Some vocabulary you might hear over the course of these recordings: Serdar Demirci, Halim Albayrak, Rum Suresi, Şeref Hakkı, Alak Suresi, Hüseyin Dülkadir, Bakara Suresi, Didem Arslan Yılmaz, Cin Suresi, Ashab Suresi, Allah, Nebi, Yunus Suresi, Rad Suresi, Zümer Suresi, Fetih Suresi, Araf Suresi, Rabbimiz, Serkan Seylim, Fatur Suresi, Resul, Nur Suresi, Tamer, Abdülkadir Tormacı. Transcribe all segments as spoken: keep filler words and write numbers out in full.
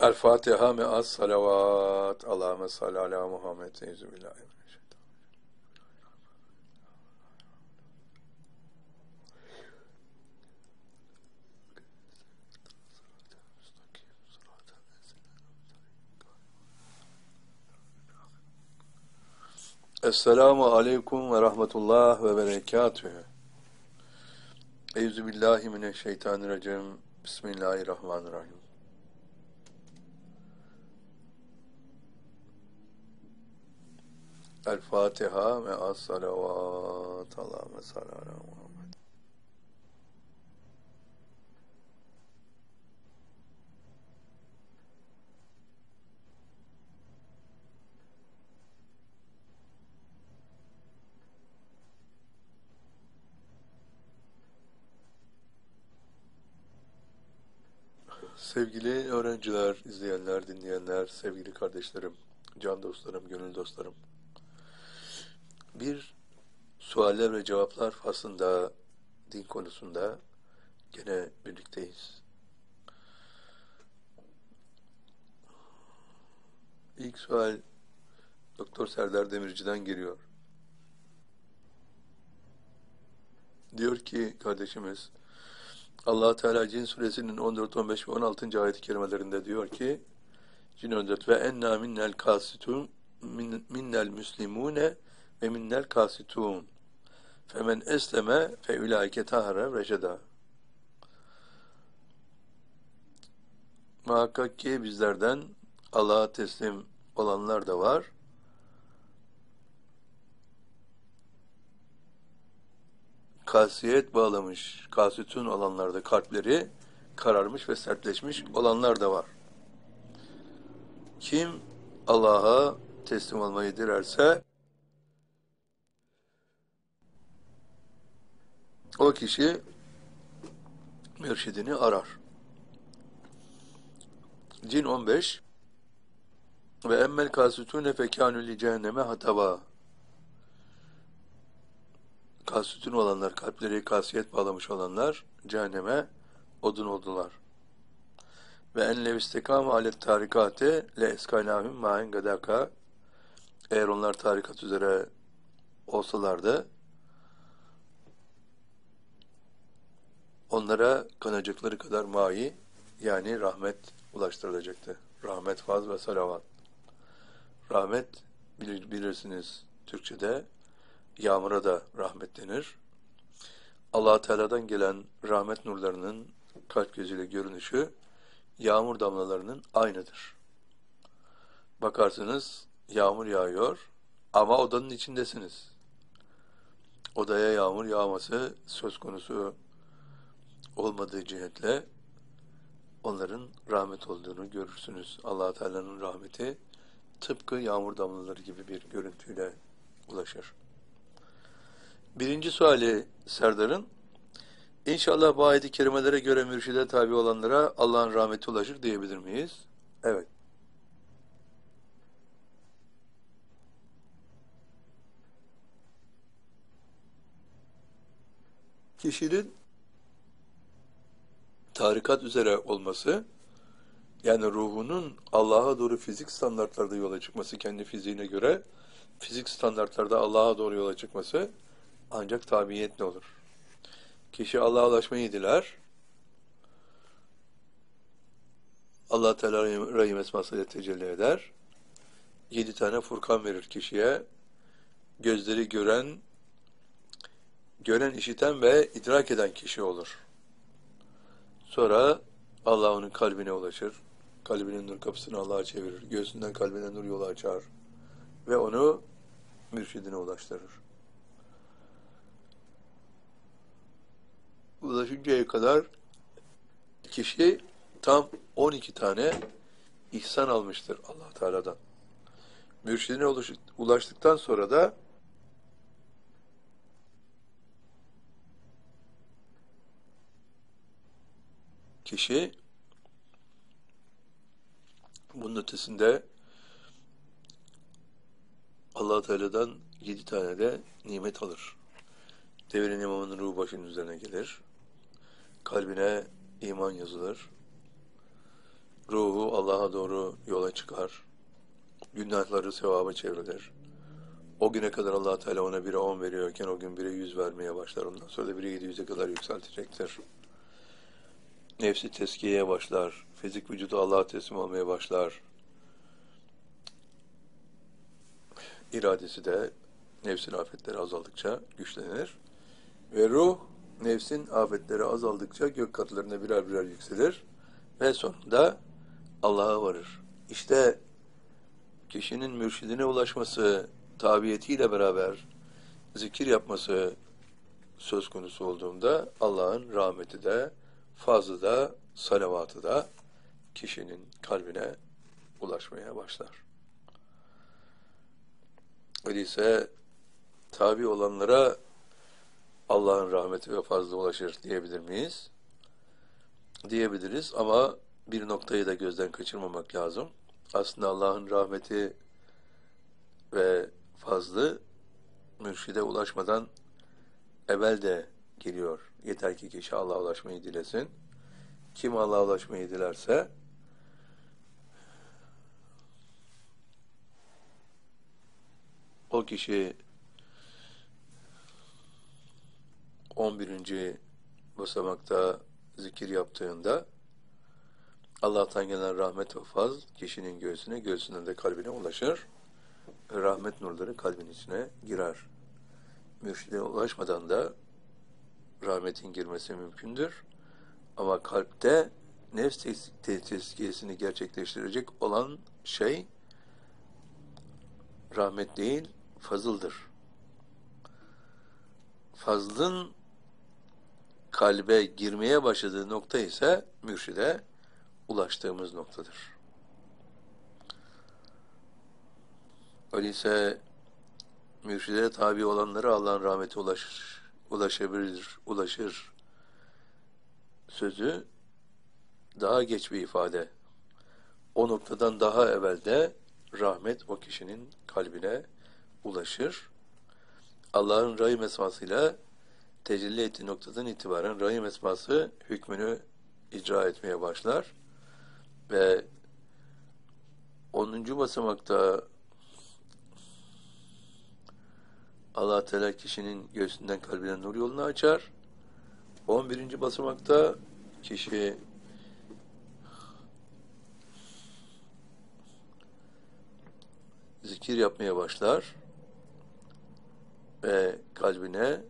El Fatiha me az salavat Allahümme salli ala Muhammed seyyidu billahi. Esselamu aleyküm ve rahmetullah ve berekatühü. Euzubillahimineşşeytanirracim. Bismillahirrahmanirrahim. El Fatiha ve as-salavat Allahümme salli ala Muhammed. Sevgili öğrenciler, izleyenler, dinleyenler, sevgili kardeşlerim, can dostlarım, gönül dostlarım. Bir sualler ve cevaplar faslında din konusunda gene birlikteyiz. İlk sual Doktor Serdar Demirci'den geliyor. Diyor ki kardeşimiz, Allah Teala Cin Suresinin on dört, on beş ve on altıncı ayet-i kerimelerinde diyor ki: Cin on dört ve enna minnel kasitun minnel muslimune ve minnel kasitun. Femen esleme fe ulaike tahara reşeda. Muhakkak ki bizlerden Allah'a teslim olanlar da var. Kasiyet bağlamış, kasütün olanlarda kalpleri kararmış ve sertleşmiş olanlar da var. Kim Allah'a teslim olmayı dilerse, o kişi mürşidini arar. Cin on beş ve emmel kasütüne fekânü li cehenneme hataba. Kasütün olanlar, kalpleri kasiyet bağlamış olanlar cehenneme odun oldular. Ve enlev istikam alet tarikate le eskaynahum ma'en gadaka. Eğer onlar tarikat üzere olsalardı onlara kanacakları kadar mai, yani rahmet ulaştırılacaktı. Rahmet, faz ve salavat. Rahmet bilirsiniz Türkçe'de yağmura da rahmet denir. Allah Teala'dan gelen rahmet nurlarının kalp gözüyle görünüşü yağmur damlalarının aynıdır. Bakarsınız yağmur yağıyor ama odanın içindesiniz. Odaya yağmur yağması söz konusu olmadığı cihetle onların rahmet olduğunu görürsünüz. Allah Teala'nın rahmeti tıpkı yağmur damlaları gibi bir görüntüyle ulaşır. Birinci suali Serdar'ın, İnşallah bu ayet-i kerimelere göre mürşide tabi olanlara Allah'ın rahmeti ulaşır diyebilir miyiz? Evet. Kişinin tarikat üzere olması, yani ruhunun Allah'a doğru fizik standartlarda yola çıkması, kendi fiziğine göre fizik standartlarda Allah'a doğru yola çıkması, ancak tabiiyetle olur. Kişi Allah'a ulaşmayı diler. Allah Teala Rahim esmasıyla tecelli eder. Yedi tane Furkan verir kişiye. Gözleri gören, gören, işiten ve idrak eden kişi olur. Sonra Allah onun kalbine ulaşır. Kalbinin nur kapısını Allah'a çevirir. Göğsünden kalbine nur yolu açar. Ve onu mürşidine ulaştırır. Ulaşıncaya kadar kişi tam on iki tane ihsan almıştır Allah Teala'dan. Mürşidine ulaştıktan sonra da kişi bunun ötesinde Allah Teala'dan yedi tane de nimet alır. Devrin imamının ruhu başının üzerine gelir. Kalbine iman yazılır. ruhu Allah'a doğru yola çıkar. Günahları sevaba çevrilir. O güne kadar Allah Teala ona biri on veriyorken o gün biri yüz vermeye başlar. Ondan sonra da biri yedi yüze kadar yükseltecektir. Nefsi tezkiyeye başlar. Fizik vücudu Allah'a teslim olmaya başlar. İradesi de nefsin afetleri azaldıkça güçlenir. Ve ruh nefsin afetleri azaldıkça gök katlarına birer birer yükselir. Ve sonunda Allah'a varır. İşte kişinin mürşidine ulaşması, tabiyetiyle beraber zikir yapması söz konusu olduğunda Allah'ın rahmeti de, fazlı da, salavatı da kişinin kalbine ulaşmaya başlar. Öyleyse tabi olanlara Allah'ın rahmeti ve fazlı ulaşır diyebilir miyiz? Diyebiliriz ama bir noktayı da gözden kaçırmamak lazım. Aslında Allah'ın rahmeti ve fazlı mürşide ulaşmadan evvel de geliyor. Yeter ki kişi Allah'a ulaşmayı dilesin. Kim Allah'a ulaşmayı dilerse o kişi on birinci basamakta zikir yaptığında Allah'tan gelen rahmet ve fazl kişinin göğsüne, göğsünden de kalbine ulaşır. Rahmet nurları kalbin içine girer. Mürşide ulaşmadan da rahmetin girmesi mümkündür. Ama kalpte nefs tezkiyesini gerçekleştirecek olan şey rahmet değil, fazıldır. Fazlın kalbe girmeye başladığı nokta ise mürşide ulaştığımız noktadır. Öyleyse mürşide tabi olanlara Allah'ın rahmeti ulaşır, ulaşabilir, ulaşır sözü daha geç bir ifade. O noktadan daha evvelde rahmet o kişinin kalbine ulaşır. Allah'ın Rahim esmasıyla tecelli ettiği noktadan itibaren Rahim esması hükmünü icra etmeye başlar ve onuncu basamakta Allah Teala kişinin göğsünden kalbine nur yolunu açar. on birinci basamakta kişi zikir yapmaya başlar ve kalbine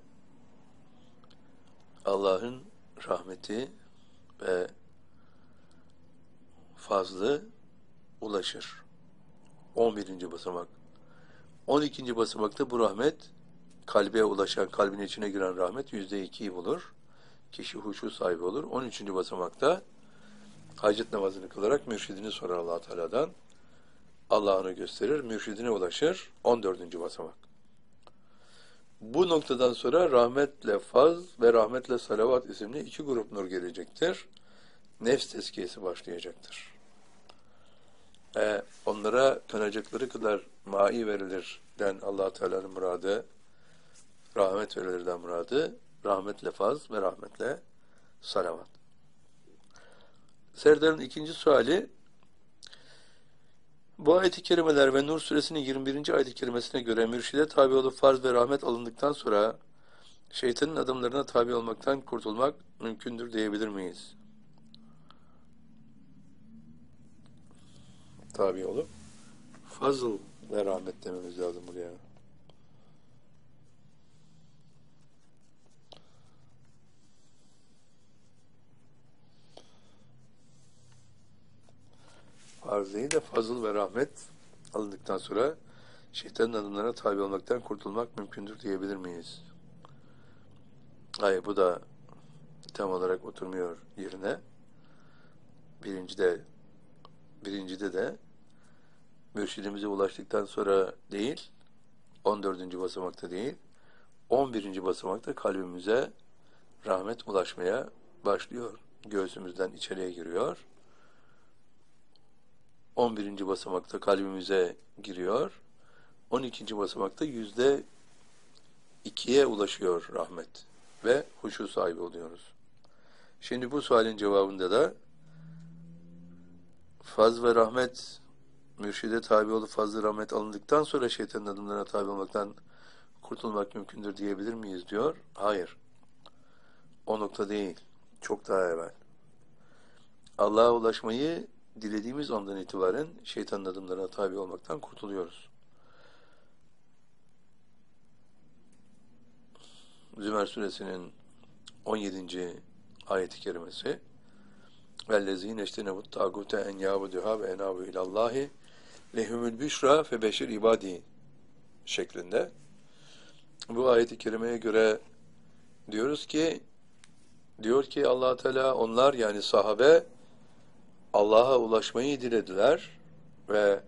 Allah'ın rahmeti ve fazlı ulaşır. on birinci basamak. on ikinci basamakta bu rahmet, kalbe ulaşan, kalbin içine giren rahmet yüzde ikiyi bulur. Kişi huşu sahibi olur. on üçüncü basamakta hacet namazını kılarak mürşidini sorar Allah-u Teala'dan. Allah'ını gösterir, mürşidine ulaşır. on dördüncü basamak. Bu noktadan sonra rahmetle faz ve rahmetle salavat isimli iki grup nur gelecektir. Nefs tezkiyesi başlayacaktır. E, onlara kanacakları kadar mai verilirden Allah-u Teala'nın muradı, rahmet verilirden muradı, rahmetle faz ve rahmetle salavat. Serdar'ın ikinci suali, bu ayet-i kerimeler ve Nur Suresinin yirmi birinci ayet-i kerimesine göre mürşide tabi olup farz ve rahmet alındıktan sonra şeytanın adımlarına tabi olmaktan kurtulmak mümkündür diyebilir miyiz? Tabi olup fazıl ve rahmet dememiz lazım buraya. Farz değil de fazıl ve rahmet alındıktan sonra şeytanın adımlarına tabi olmaktan kurtulmak mümkündür diyebilir miyiz? Hayır, bu da tam olarak oturmuyor yerine. Birincide Birincide de mürşidimize ulaştıktan sonra değil, on dördüncü basamakta değil, on birinci basamakta kalbimize rahmet ulaşmaya başlıyor. Göğsümüzden içeriye giriyor. on birinci basamakta kalbimize giriyor. on ikinci basamakta yüzde ikiye ulaşıyor rahmet ve huşu sahibi oluyoruz. Şimdi bu sualin cevabında da faz ve rahmet, mürşide tabi olup fazla rahmet alındıktan sonra şeytanın adımlarına tabi olmaktan kurtulmak mümkündür diyebilir miyiz diyor. Hayır. O nokta değil. Çok daha evvel. Allah'a ulaşmayı dilediğimiz andan itibaren şeytanın adımlarına tabi olmaktan kurtuluyoruz. Zümer Suresinin on yedinci ayet-i kerimesi وَالَّذ۪ينَ اِجْتَنَبُوا الطَّاغُوتَ اَنْ يَعْبُدُوهَا وَاَنَابُوا اِلَى اللّٰهِ لَهُمُ الْبُشْرَى فَبَشِّرْ عِبَادِهِ şeklinde. Bu ayet-i kerimeye göre diyoruz ki, diyor ki Allah Teala, onlar yani sahabe Allah'a ulaşmayı dilediler ve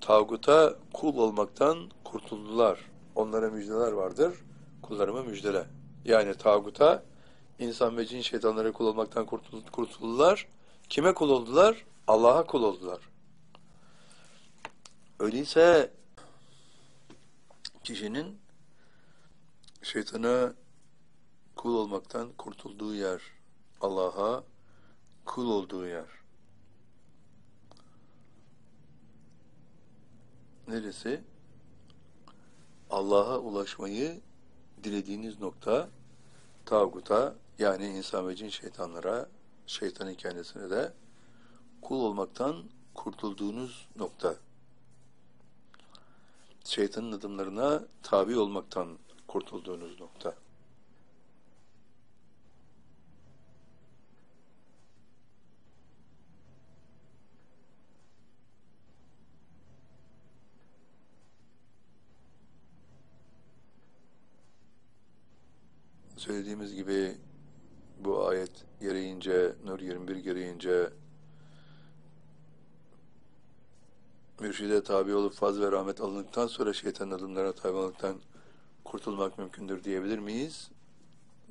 tağuta kul olmaktan kurtuldular. Onlara müjdeler vardır. Kullarıma müjdele. Yani tağuta, insan ve cin şeytanlara kul olmaktan kurtuldular. Kime kul oldular? Allah'a kul oldular. Öyleyse kişinin şeytana kul olmaktan kurtulduğu yer, Allah'a kul olduğu yer. Neresi? Allah'a ulaşmayı dilediğiniz nokta, tağuta yani insan ve cin şeytanlara, şeytanın kendisine de kul olmaktan kurtulduğunuz nokta. Şeytanın adımlarına tabi olmaktan kurtulduğunuz nokta. Söylediğimiz gibi bu ayet gereğince, Nur yirmi bir gereğince mürşide tabi olup faz ve rahmet alındıktan sonra şeytanın adımlarına tabi olmaktan kurtulmak mümkündür diyebilir miyiz?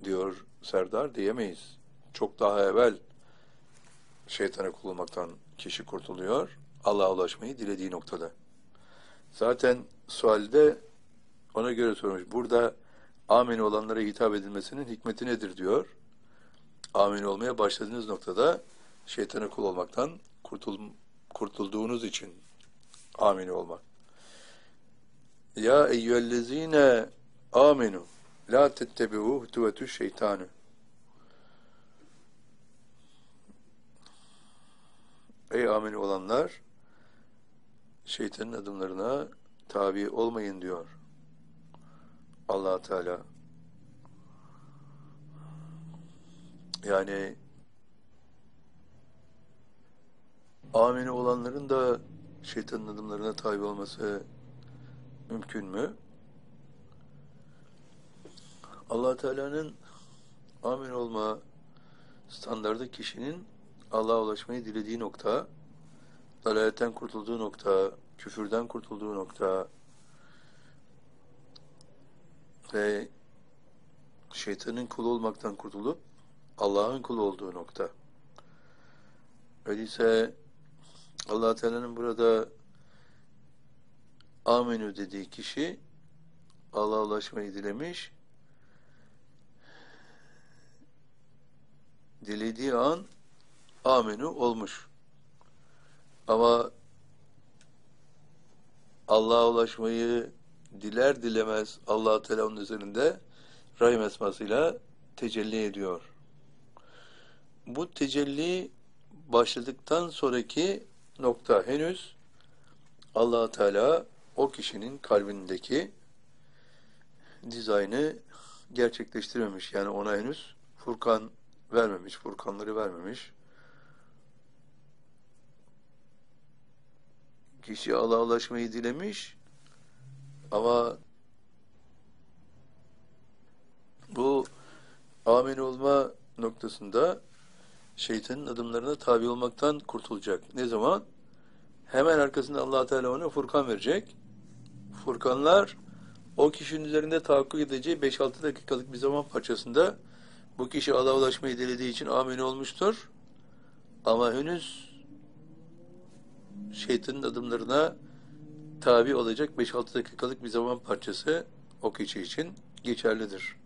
Diyor Serdar, diyemeyiz. Çok daha evvel şeytana kul olmaktan kişi kurtuluyor. Allah'a ulaşmayı dilediği noktada. Zaten sualde ona göre sormuş. Burada amin olanlara hitap edilmesinin hikmeti nedir diyor. Amin olmaya başladığınız noktada şeytana kul olmaktan kurtul kurtulduğunuz için amin olmak. Ya eyyühellezine aminu la tettebihu hutuvetü şeytanü. Ey amin olanlar, şeytanın adımlarına tabi olmayın diyor Allah Teala. Yani amin olanların da şeytanın adımlarına tabi olması mümkün mü? Allah Teala'nın amin olma standardı kişinin Allah'a ulaşmayı dilediği nokta, dalaletten kurtulduğu nokta, küfürden kurtulduğu nokta ve şeytanın kulu olmaktan kurtulup Allah'ın kulu olduğu nokta. Öyleyse Allah Teala'nın burada aminü dediği kişi Allah'a ulaşmayı dilemiş. Dilediği an aminü olmuş. Ama Allah'a ulaşmayı diler dilemez Allah Teala onun üzerinde rahim esmasıyla tecelli ediyor. Bu tecelli başladıktan sonraki nokta, henüz Allah Teala o kişinin kalbindeki dizaynı gerçekleştirmemiş. Yani ona henüz Furkan vermemiş, Furkanları vermemiş. Kişi Allah'a ulaşmayı dilemiş ama bu amin olma noktasında şeytanın adımlarına tabi olmaktan kurtulacak. Ne zaman? Hemen arkasında Allah Teala ona Furkan verecek. Furkanlar o kişinin üzerinde tahakkuk edeceği beş altı dakikalık bir zaman parçasında bu kişi Allah'a ulaşmayı dilediği için amin olmuştur. Ama henüz şeytanın adımlarına tabi olacak beş altı dakikalık bir zaman parçası o kişi için geçerlidir.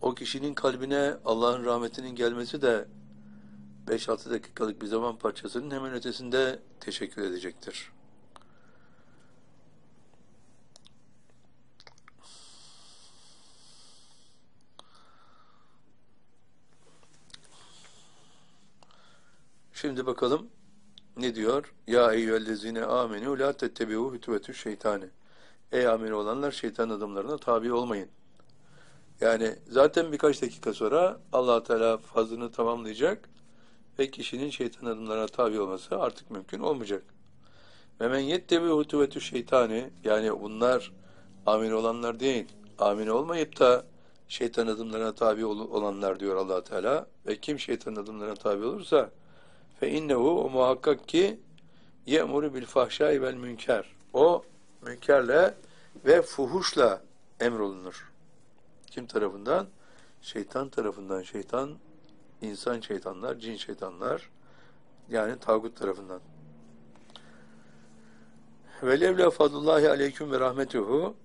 O kişinin kalbine Allah'ın rahmetinin gelmesi de beş altı dakikalık bir zaman parçasının hemen ötesinde teşekkür edecektir. Şimdi bakalım ne diyor? Ya eyyühellezine amenu la tettebiu hütüvetü şeytani. Ey ameli olanlar, şeytan adımlarına tabi olmayın. Yani zaten birkaç dakika sonra Allah Teala fazlını tamamlayacak ve kişinin şeytan adımlarına tabi olması artık mümkün olmayacak. Ve men yettebiu hütüvetü şeytani, yani bunlar ameli olanlar değil, ameli olmayıp da şeytan adımlarına tabi olanlar diyor Allah Teala. Ve kim şeytan adımlarına tabi olursa fe innehu, o muhakkak ki ye'muru bil fahşai vel münker. O münkerle ve fuhuşla emrolunur. Kim tarafından? Şeytan tarafından. Şeytan, insan şeytanlar, cin şeytanlar, yani tağut tarafından. Velevle fadlullahi aleyküm ve rahmetuhu,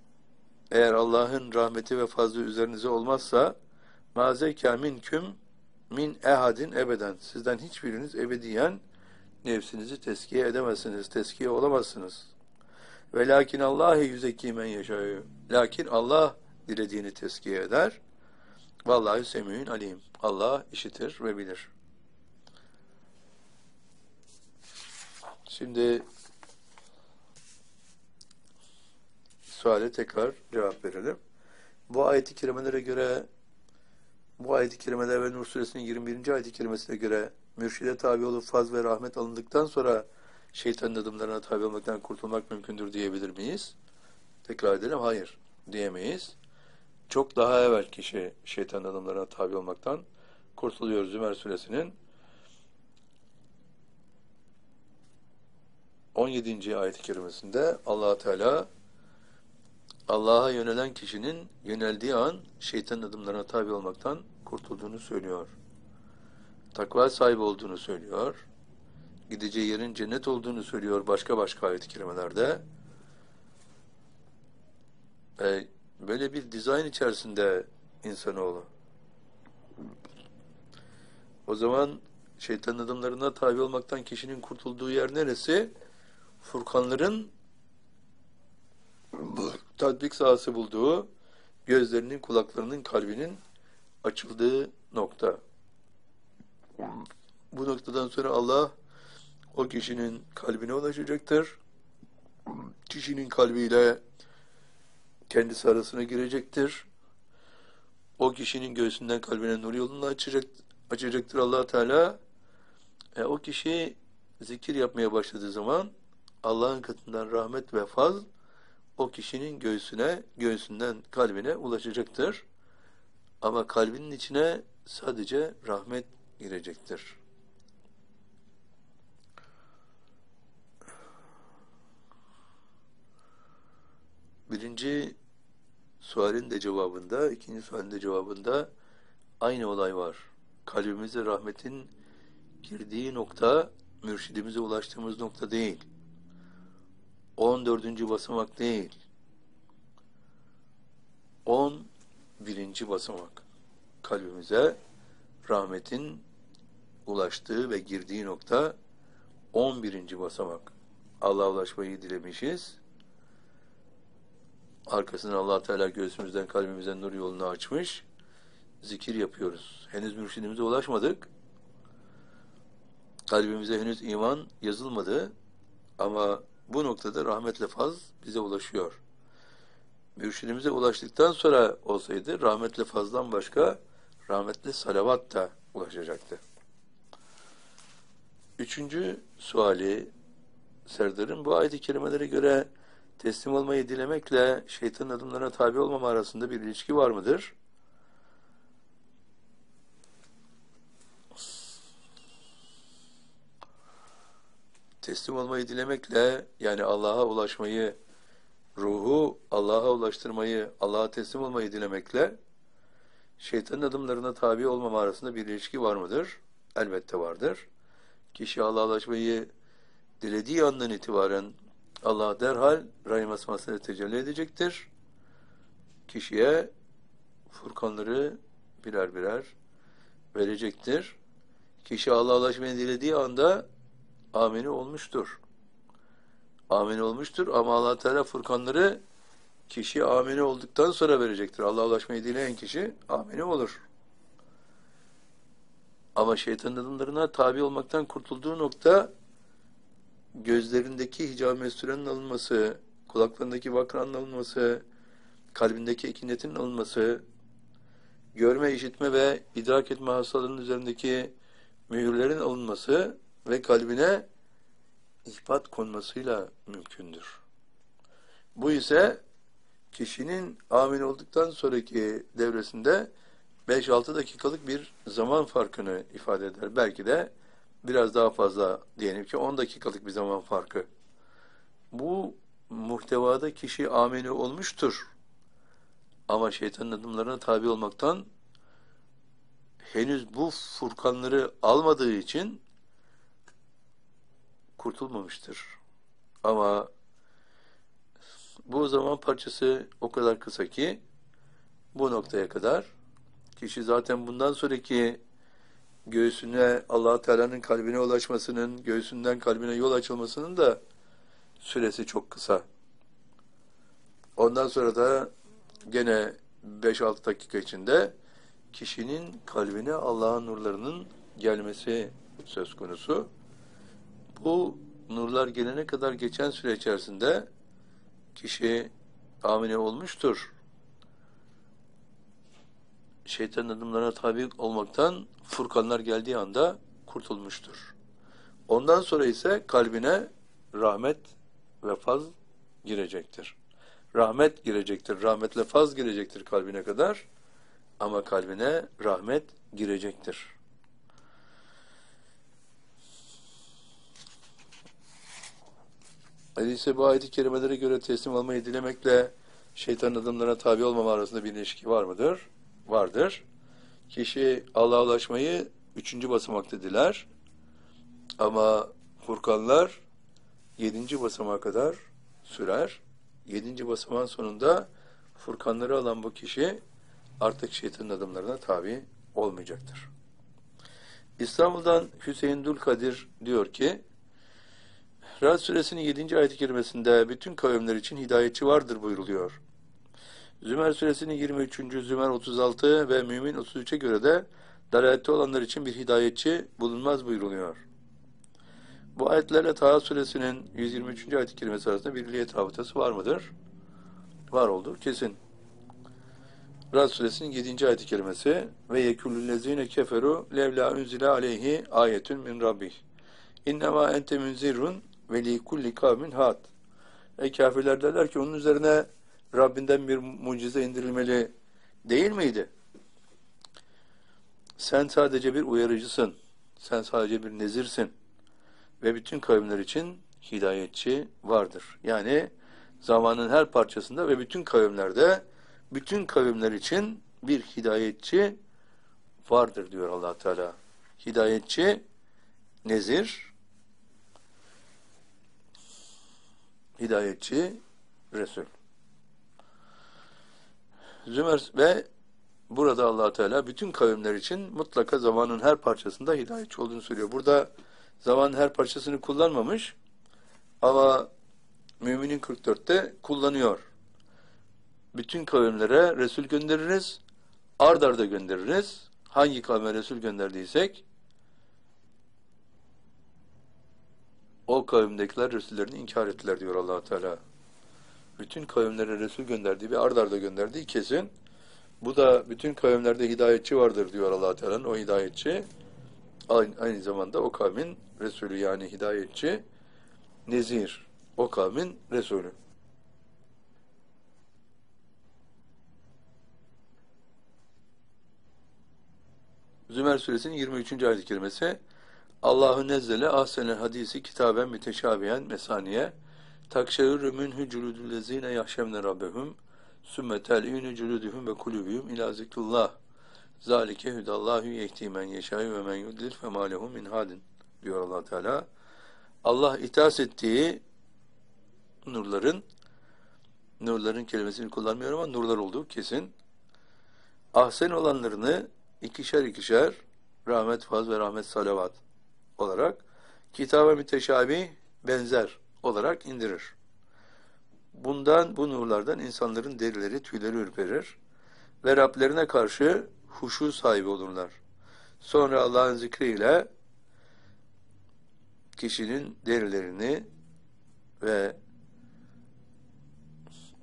eğer Allah'ın rahmeti ve fazlı üzerinize olmazsa mazekâ minküm min ehadin ebeden, sizden hiçbiriniz ebediyen nefsinizi teskiye edemezsiniz, teskiye olamazsınız. Ve lakin Allah'ı yüzeki men yaşayı, lakin Allah dilediğini teskiye eder. Vallahi semî'ün alîm, Allah işitir ve bilir. Şimdi suale tekrar cevap verelim. Bu ayet-i kerimelere göre, bu ayet-i kerimeler ve Nur Suresinin yirmi birinci ayet-i kerimesine göre mürşide tabi olup faz ve rahmet alındıktan sonra şeytanın adımlarına tabi olmaktan kurtulmak mümkündür diyebilir miyiz? Tekrar edelim, hayır diyemeyiz. Çok daha evvel kişi şeytanın adımlarına tabi olmaktan kurtuluyor. Zümer Suresinin on yedinci ayet-i kerimesinde Allah Teala, Allah'a yönelen kişinin yöneldiği an şeytanın adımlarına tabi olmaktan kurtulduğunu söylüyor. Takva sahibi olduğunu söylüyor. Gideceği yerin cennet olduğunu söylüyor başka başka ayet-i kerimelerde. E, böyle bir dizayn içerisinde insanoğlu. O zaman şeytanın adımlarına tabi olmaktan kişinin kurtulduğu yer neresi? Furkanların tatbik sahası bulduğu, gözlerinin, kulaklarının, kalbinin açıldığı nokta. Bu noktadan sonra Allah o kişinin kalbine ulaşacaktır. Kişinin kalbiyle kendisi arasına girecektir. O kişinin göğsünden kalbine nur yolunu açacak, açacaktır Allah Teala. E, o kişi zikir yapmaya başladığı zaman Allah'ın katından rahmet ve fazl o kişinin göğsüne, göğsünden kalbine ulaşacaktır. Ama kalbinin içine sadece rahmet girecektir. Birinci sualin de cevabında, ikinci sualin de cevabında aynı olay var. Kalbimize rahmetin girdiği nokta, mürşidimize ulaştığımız nokta değil. on dördüncü basamak değil, on birinci basamak. Kalbimize rahmetin ulaştığı ve girdiği nokta on birinci basamak. Allah'a ulaşmayı dilemişiz. Arkasından Allah Teala göğsümüzden kalbimizden nur yolunu açmış. Zikir yapıyoruz. Henüz mürşidimize ulaşmadık. Kalbimize henüz iman yazılmadı. Ama bu noktada rahmetle faz bize ulaşıyor. Mürşidimize ulaştıktan sonra olsaydı rahmetle fazdan başka rahmetli salavat da ulaşacaktı. Üçüncü suali Serdar'ın, bu ayet-i kerimelere göre teslim olmayı dilemekle şeytanın adımlarına tabi olmama arasında bir ilişki var mıdır? Teslim olmayı dilemekle, yani Allah'a ulaşmayı, ruhu Allah'a ulaştırmayı, Allah'a teslim olmayı dilemekle şeytanın adımlarına tabi olmama arasında bir ilişki var mıdır? Elbette vardır. Kişi Allah'a ulaşmayı dilediği andan itibaren Allah derhal rahim esmasıyla tecelli edecektir. Kişiye furkanları birer birer verecektir. Kişi Allah'laşmayı dilediği anda ameni olmuştur. Amin olmuştur ama Allah Teala Furkanları kişi ameni olduktan sonra verecektir. Allah'a ulaşmayı dileyen kişi ameni olur. Ama şeytanın adımlarına tabi olmaktan kurtulduğu nokta gözlerindeki hicab-ı mesturenin alınması, kulaklarındaki vakranın alınması, kalbindeki ikinetin alınması, görme, işitme ve idrak etme hastalarının üzerindeki mühürlerin alınması ve kalbine ihbat konmasıyla mümkündür. Bu ise kişinin amin olduktan sonraki devresinde beş altı dakikalık bir zaman farkını ifade eder. Belki de biraz daha fazla, diyelim ki on dakikalık bir zaman farkı. Bu muhtevada kişi amini olmuştur. Ama şeytanın adımlarına tabi olmaktan henüz bu furkanları almadığı için kurtulmamıştır. Ama bu zaman parçası o kadar kısa ki bu noktaya kadar kişi zaten bundan sonraki göğsüne Allah Teala'nın kalbine ulaşmasının, göğsünden kalbine yol açılmasının da süresi çok kısa. Ondan sonra da gene beş altı dakika içinde kişinin kalbine Allah'ın nurlarının gelmesi söz konusu. Bu nurlar gelene kadar geçen süre içerisinde kişi amine olmuştur. Şeytanın adımlarına tabi olmaktan furkanlar geldiği anda kurtulmuştur. Ondan sonra ise kalbine rahmet ve faz girecektir. Rahmet girecektir, rahmetle faz girecektir kalbine kadar ama kalbine rahmet girecektir. Öyleyse bu ayet-i kerimelere göre teslim olmayı dilemekle şeytanın adımlarına tabi olmama arasında bir ilişki var mıdır? Vardır. Kişi Allah'a ulaşmayı üçüncü basamakta diler ama furkanlar yedinci basamağa kadar sürer. Yedinci basamağın sonunda furkanları alan bu kişi artık şeytanın adımlarına tabi olmayacaktır. İstanbul'dan Hüseyin Dülkadir diyor ki, Rad Suresinin yedinci ayet-i kerimesinde bütün kavimler için hidayetçi vardır buyuruluyor. Zümer Suresinin yirmi üçüncü, Zümer otuz altı ve Mümin otuz üç'e göre de dalalette olanlar için bir hidayetçi bulunmaz buyuruluyor. Bu ayetlerle Taha Suresinin yüz yirmi üçüncü ayet-i kerimesi arasında birliğiyet hafızası var mıdır? Var olduğu kesin. Rad Suresinin yedinci ayet-i kerimesi ve yekûlüllezîne keferu levlâ unzile aleyhi ayetün min rabbih. İnnemâ ente münzirun ve likulli kavmin had. E kafirler derler ki onun üzerine Rabbinden bir mucize indirilmeli değil miydi? Sen sadece bir uyarıcısın. Sen sadece bir nezirsin. Ve bütün kavimler için hidayetçi vardır. Yani zamanın her parçasında ve bütün kavimlerde bütün kavimler için bir hidayetçi vardır diyor Allah Teala. Hidayetçi nezir, hidayetçi Resul. Zümer ve burada Allah Teala bütün kavimler için mutlaka zamanın her parçasında hidayetçi olduğunu söylüyor. Burada zamanın her parçasını kullanmamış ama Müminin kırk dört'te kullanıyor. Bütün kavimlere Resul göndeririz, ard arda göndeririz. Hangi kavme Resul gönderdiysek o kavimdekiler Resullerini inkar ettiler diyor Allah Teala. Bütün kavimlere Resul gönderdiği ve ard arda gönderdiği kesin. Bu da bütün kavimlerde hidayetçi vardır diyor Allah Teala'nın. O hidayetçi aynı, aynı zamanda o kavmin Resulü, yani hidayetçi nezir. O kavmin Resulü. Zümer Suresinin yirmi üçüncü ayet-i kerimesi Allah'u nezzele ahsenel hadisi kitaben müteşabihen mesaniye takşerü minhü cülüdüllezine yahşemne rabbehum sümme tel'inü cülüdühüm ve kulübühüm ila zikrullah zalike hüdallâhü yehtimen yeşâhü ve men yudlil femâ lehum min hadin diyor Allah Teala. Allah ithas ettiği nurların, nurların kelimesini kullanmıyorum ama nurlar olduğu kesin, ahsen olanlarını ikişer ikişer rahmet, faz ve rahmet salavat olarak, kitaba müteşabih, benzer olarak indirir. Bundan, bu nurlardan insanların derileri, tüyleri ürperir ve Rablerine karşı huşu sahibi olurlar. Sonra Allah'ın zikriyle kişinin derilerini ve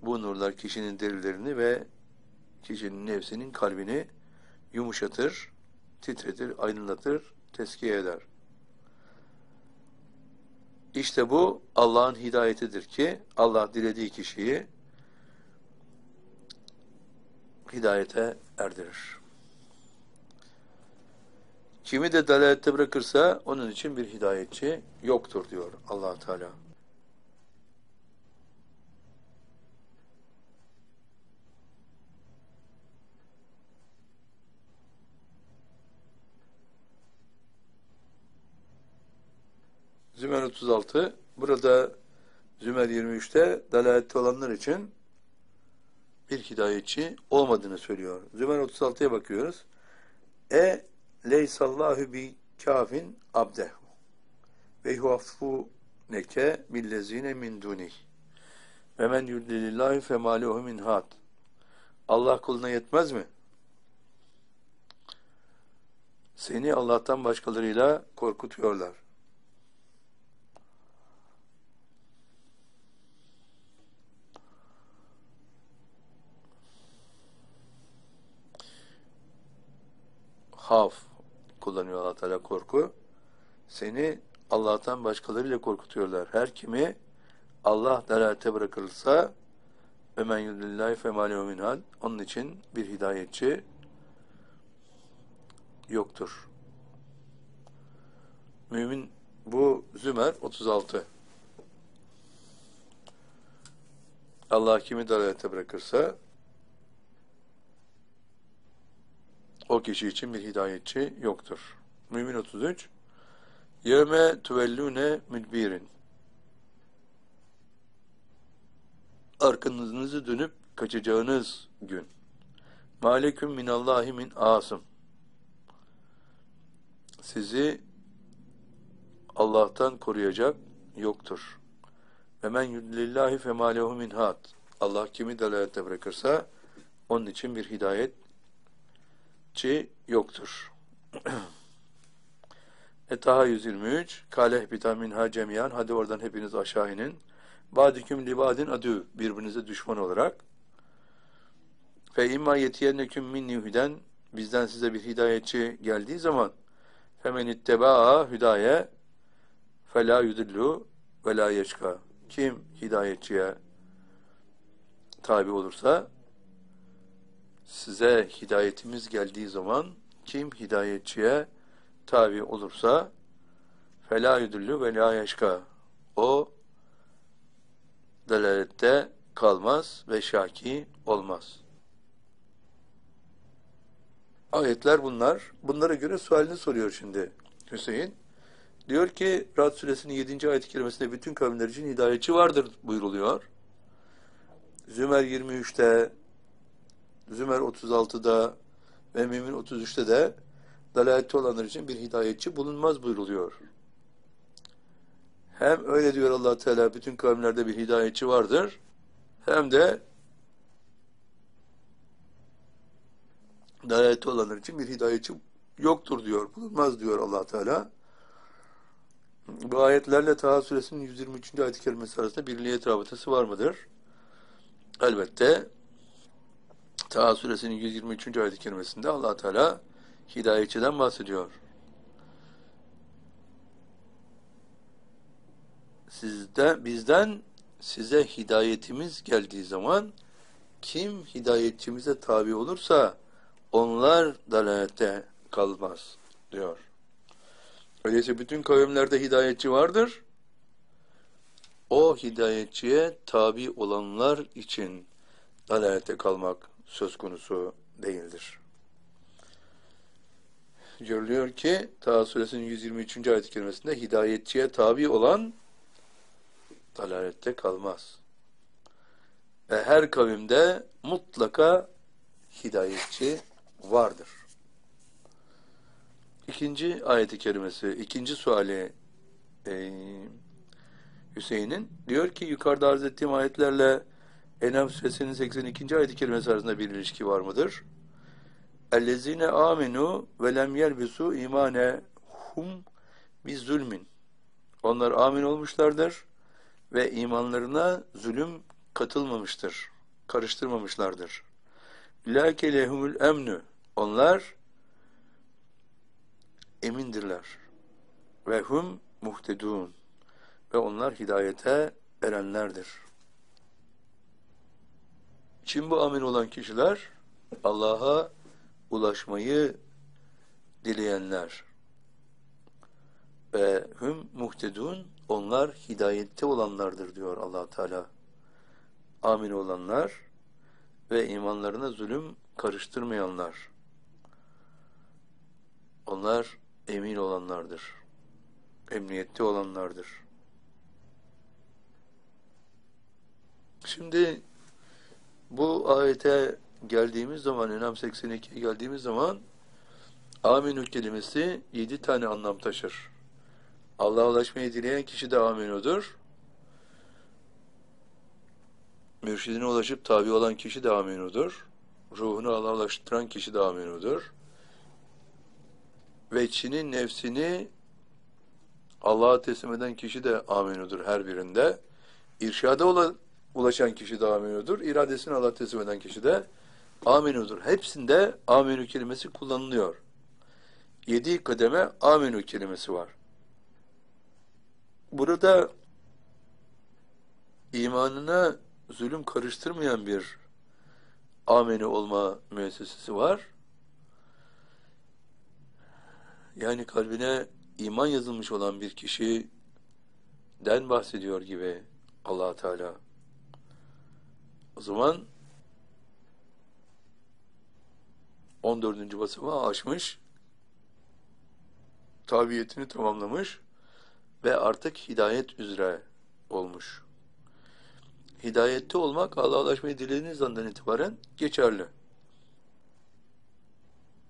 bu nurlar kişinin derilerini ve kişinin nefsinin kalbini yumuşatır, titretir, aydınlatır, teskiye eder. İşte bu Allah'ın hidayetidir ki Allah dilediği kişiyi hidayete erdirir. Kimi de dalalette bırakırsa onun için bir hidayetçi yoktur diyor Allah Teala. Zümer otuz altı, burada Zümer yirmi üç'te dalalette olanlar için bir hidayetçi olmadığını söylüyor. Zümer otuz altı'ya bakıyoruz. E leysallahu bi kafin abdeh ve yuaffu neke millezine min dunih ve men yudlillahi femalihu min had. Allah kuluna yetmez mi? Seni Allah'tan başkalarıyla korkutuyorlar. Haf kullanıyor Allah Teala, korku. Seni Allah'tan başkalarıyla korkutuyorlar. Her kimi Allah dalalete bırakırsa ömen yudillahi femalihu minhal, onun için bir hidayetçi yoktur. Mümin bu Zümer otuz altı. Allah kimi dalalete bırakırsa o kişi için bir hidayetçi yoktur. Mümin otuz üç. Yevme tuvellune müdbirin. Arkanızı dönüp kaçacağınız gün. Maleküm minallahi min asım. Sizi Allah'tan koruyacak yoktur. Ve men yudlillahi femalehu min had. Allah kimi dalalete bırakırsa onun için bir hidayet yoktur. Etaha yüz yirmi üç. Kaleh bitamin ha cemiyan. Hadi oradan hepiniz aşağı inin. Badiküm libadin adü. Birbirinize düşman olarak. Fe imma yetiyenneküm minni hüden. Bizden size bir hidayetçi geldiği zaman femen itteba'a hüdaye fe la yudillu ve la yeşka. Kim hidayetçiye tabi olursa, size hidayetimiz geldiği zaman kim hidayetçiye tabi olursa felâ yüdüllü ve lâ yeşkâ, o dalalette kalmaz ve şaki olmaz. Ayetler bunlar. Bunlara göre sualini soruyor şimdi Hüseyin. Diyor ki Rad Suresinin yedinci ayet-i kerimesinde bütün kavimler için hidayetçi vardır buyruluyor. Zümer yirmi üç'te, Zümer otuz altı'da ve Mümin otuz üç'te de dalalette olanlar için bir hidayetçi bulunmaz buyruluyor. Hem öyle diyor Allah Teala, bütün kavimlerde bir hidayetçi vardır, hem de dalalette olanlar için bir hidayetçi yoktur diyor, bulunmaz diyor Allah Teala. Bu ayetlerle Taha Suresinin yüz yirmi üçüncü ayet-i kerimesi arasında bir niyet rabıtası var mıdır? Elbette. Taha Suresinin yüz yirmi üçüncü ayet-i kerimesinde Allah Teala hidayetçiden bahsediyor. Sizde, bizden size hidayetimiz geldiği zaman kim hidayetçimize tabi olursa onlar dalalette kalmaz diyor. Öyleyse bütün kavimlerde hidayetçi vardır. O hidayetçiye tabi olanlar için dalalette kalmak söz konusu değildir. Görülüyor ki Taha Suresinin yüz yirmi üçüncü ayet-i kerimesinde hidayetçiye tabi olan dalalette kalmaz. Ve her kavimde mutlaka hidayetçi vardır. İkinci ayet-i kerimesi, ikinci suali e, Hüseyin'in diyor ki yukarıda arz ettiğim ayetlerle Enam Suresinin seksen ikinci ayet-i kerimesi arasında bir ilişki var mıdır? اَلَّذ۪ينَ آمِنُوا وَلَمْ يَلْبِسُوا اِمَانَهُمْ بِزُّلْمٍ. Onlar amin olmuşlardır ve imanlarına zulüm katılmamıştır, karıştırmamışlardır. لَاكَ لَهُمُ الْاَمْنُ. Onlar emindirler. Ve hum muhtedun. Ve onlar hidayete erenlerdir. Şimdi bu amin olan kişiler Allah'a ulaşmayı dileyenler. Ve hum muhtedun. Onlar hidayette olanlardır diyor Allah-u Teala. Amin olanlar ve imanlarına zulüm karıştırmayanlar. Onlar emin olanlardır. Emniyette olanlardır. Şimdi bu ayete geldiğimiz zaman, Enam seksen ikiye geldiğimiz zaman aminu kelimesi yedi tane anlam taşır. Allah'a ulaşmayı dileyen kişi de aminudur. Mürşidine ulaşıp tabi olan kişi de aminudur. Ruhunu Allah'a ulaştıran kişi de aminudur. Ve Çin'in nefsini Allah'a teslim eden kişi de aminudur her birinde. İrşada ulaşan kişi de aminudur. İradesini Allah'a teslim eden kişi de aminudur. Hepsinde aminu kelimesi kullanılıyor. Yedi kademe aminu kelimesi var. Burada imanına zulüm karıştırmayan bir aminu olma müessesesi var. Yani kalbine iman yazılmış olan bir kişiden bahsediyor gibi Allah Teala. O zaman on dördüncü basamağı aşmış, tabiyetini tamamlamış ve artık hidayet üzere olmuş. Hidayette olmak Allah'a ulaşmayı dilediğiniz andan itibaren geçerli.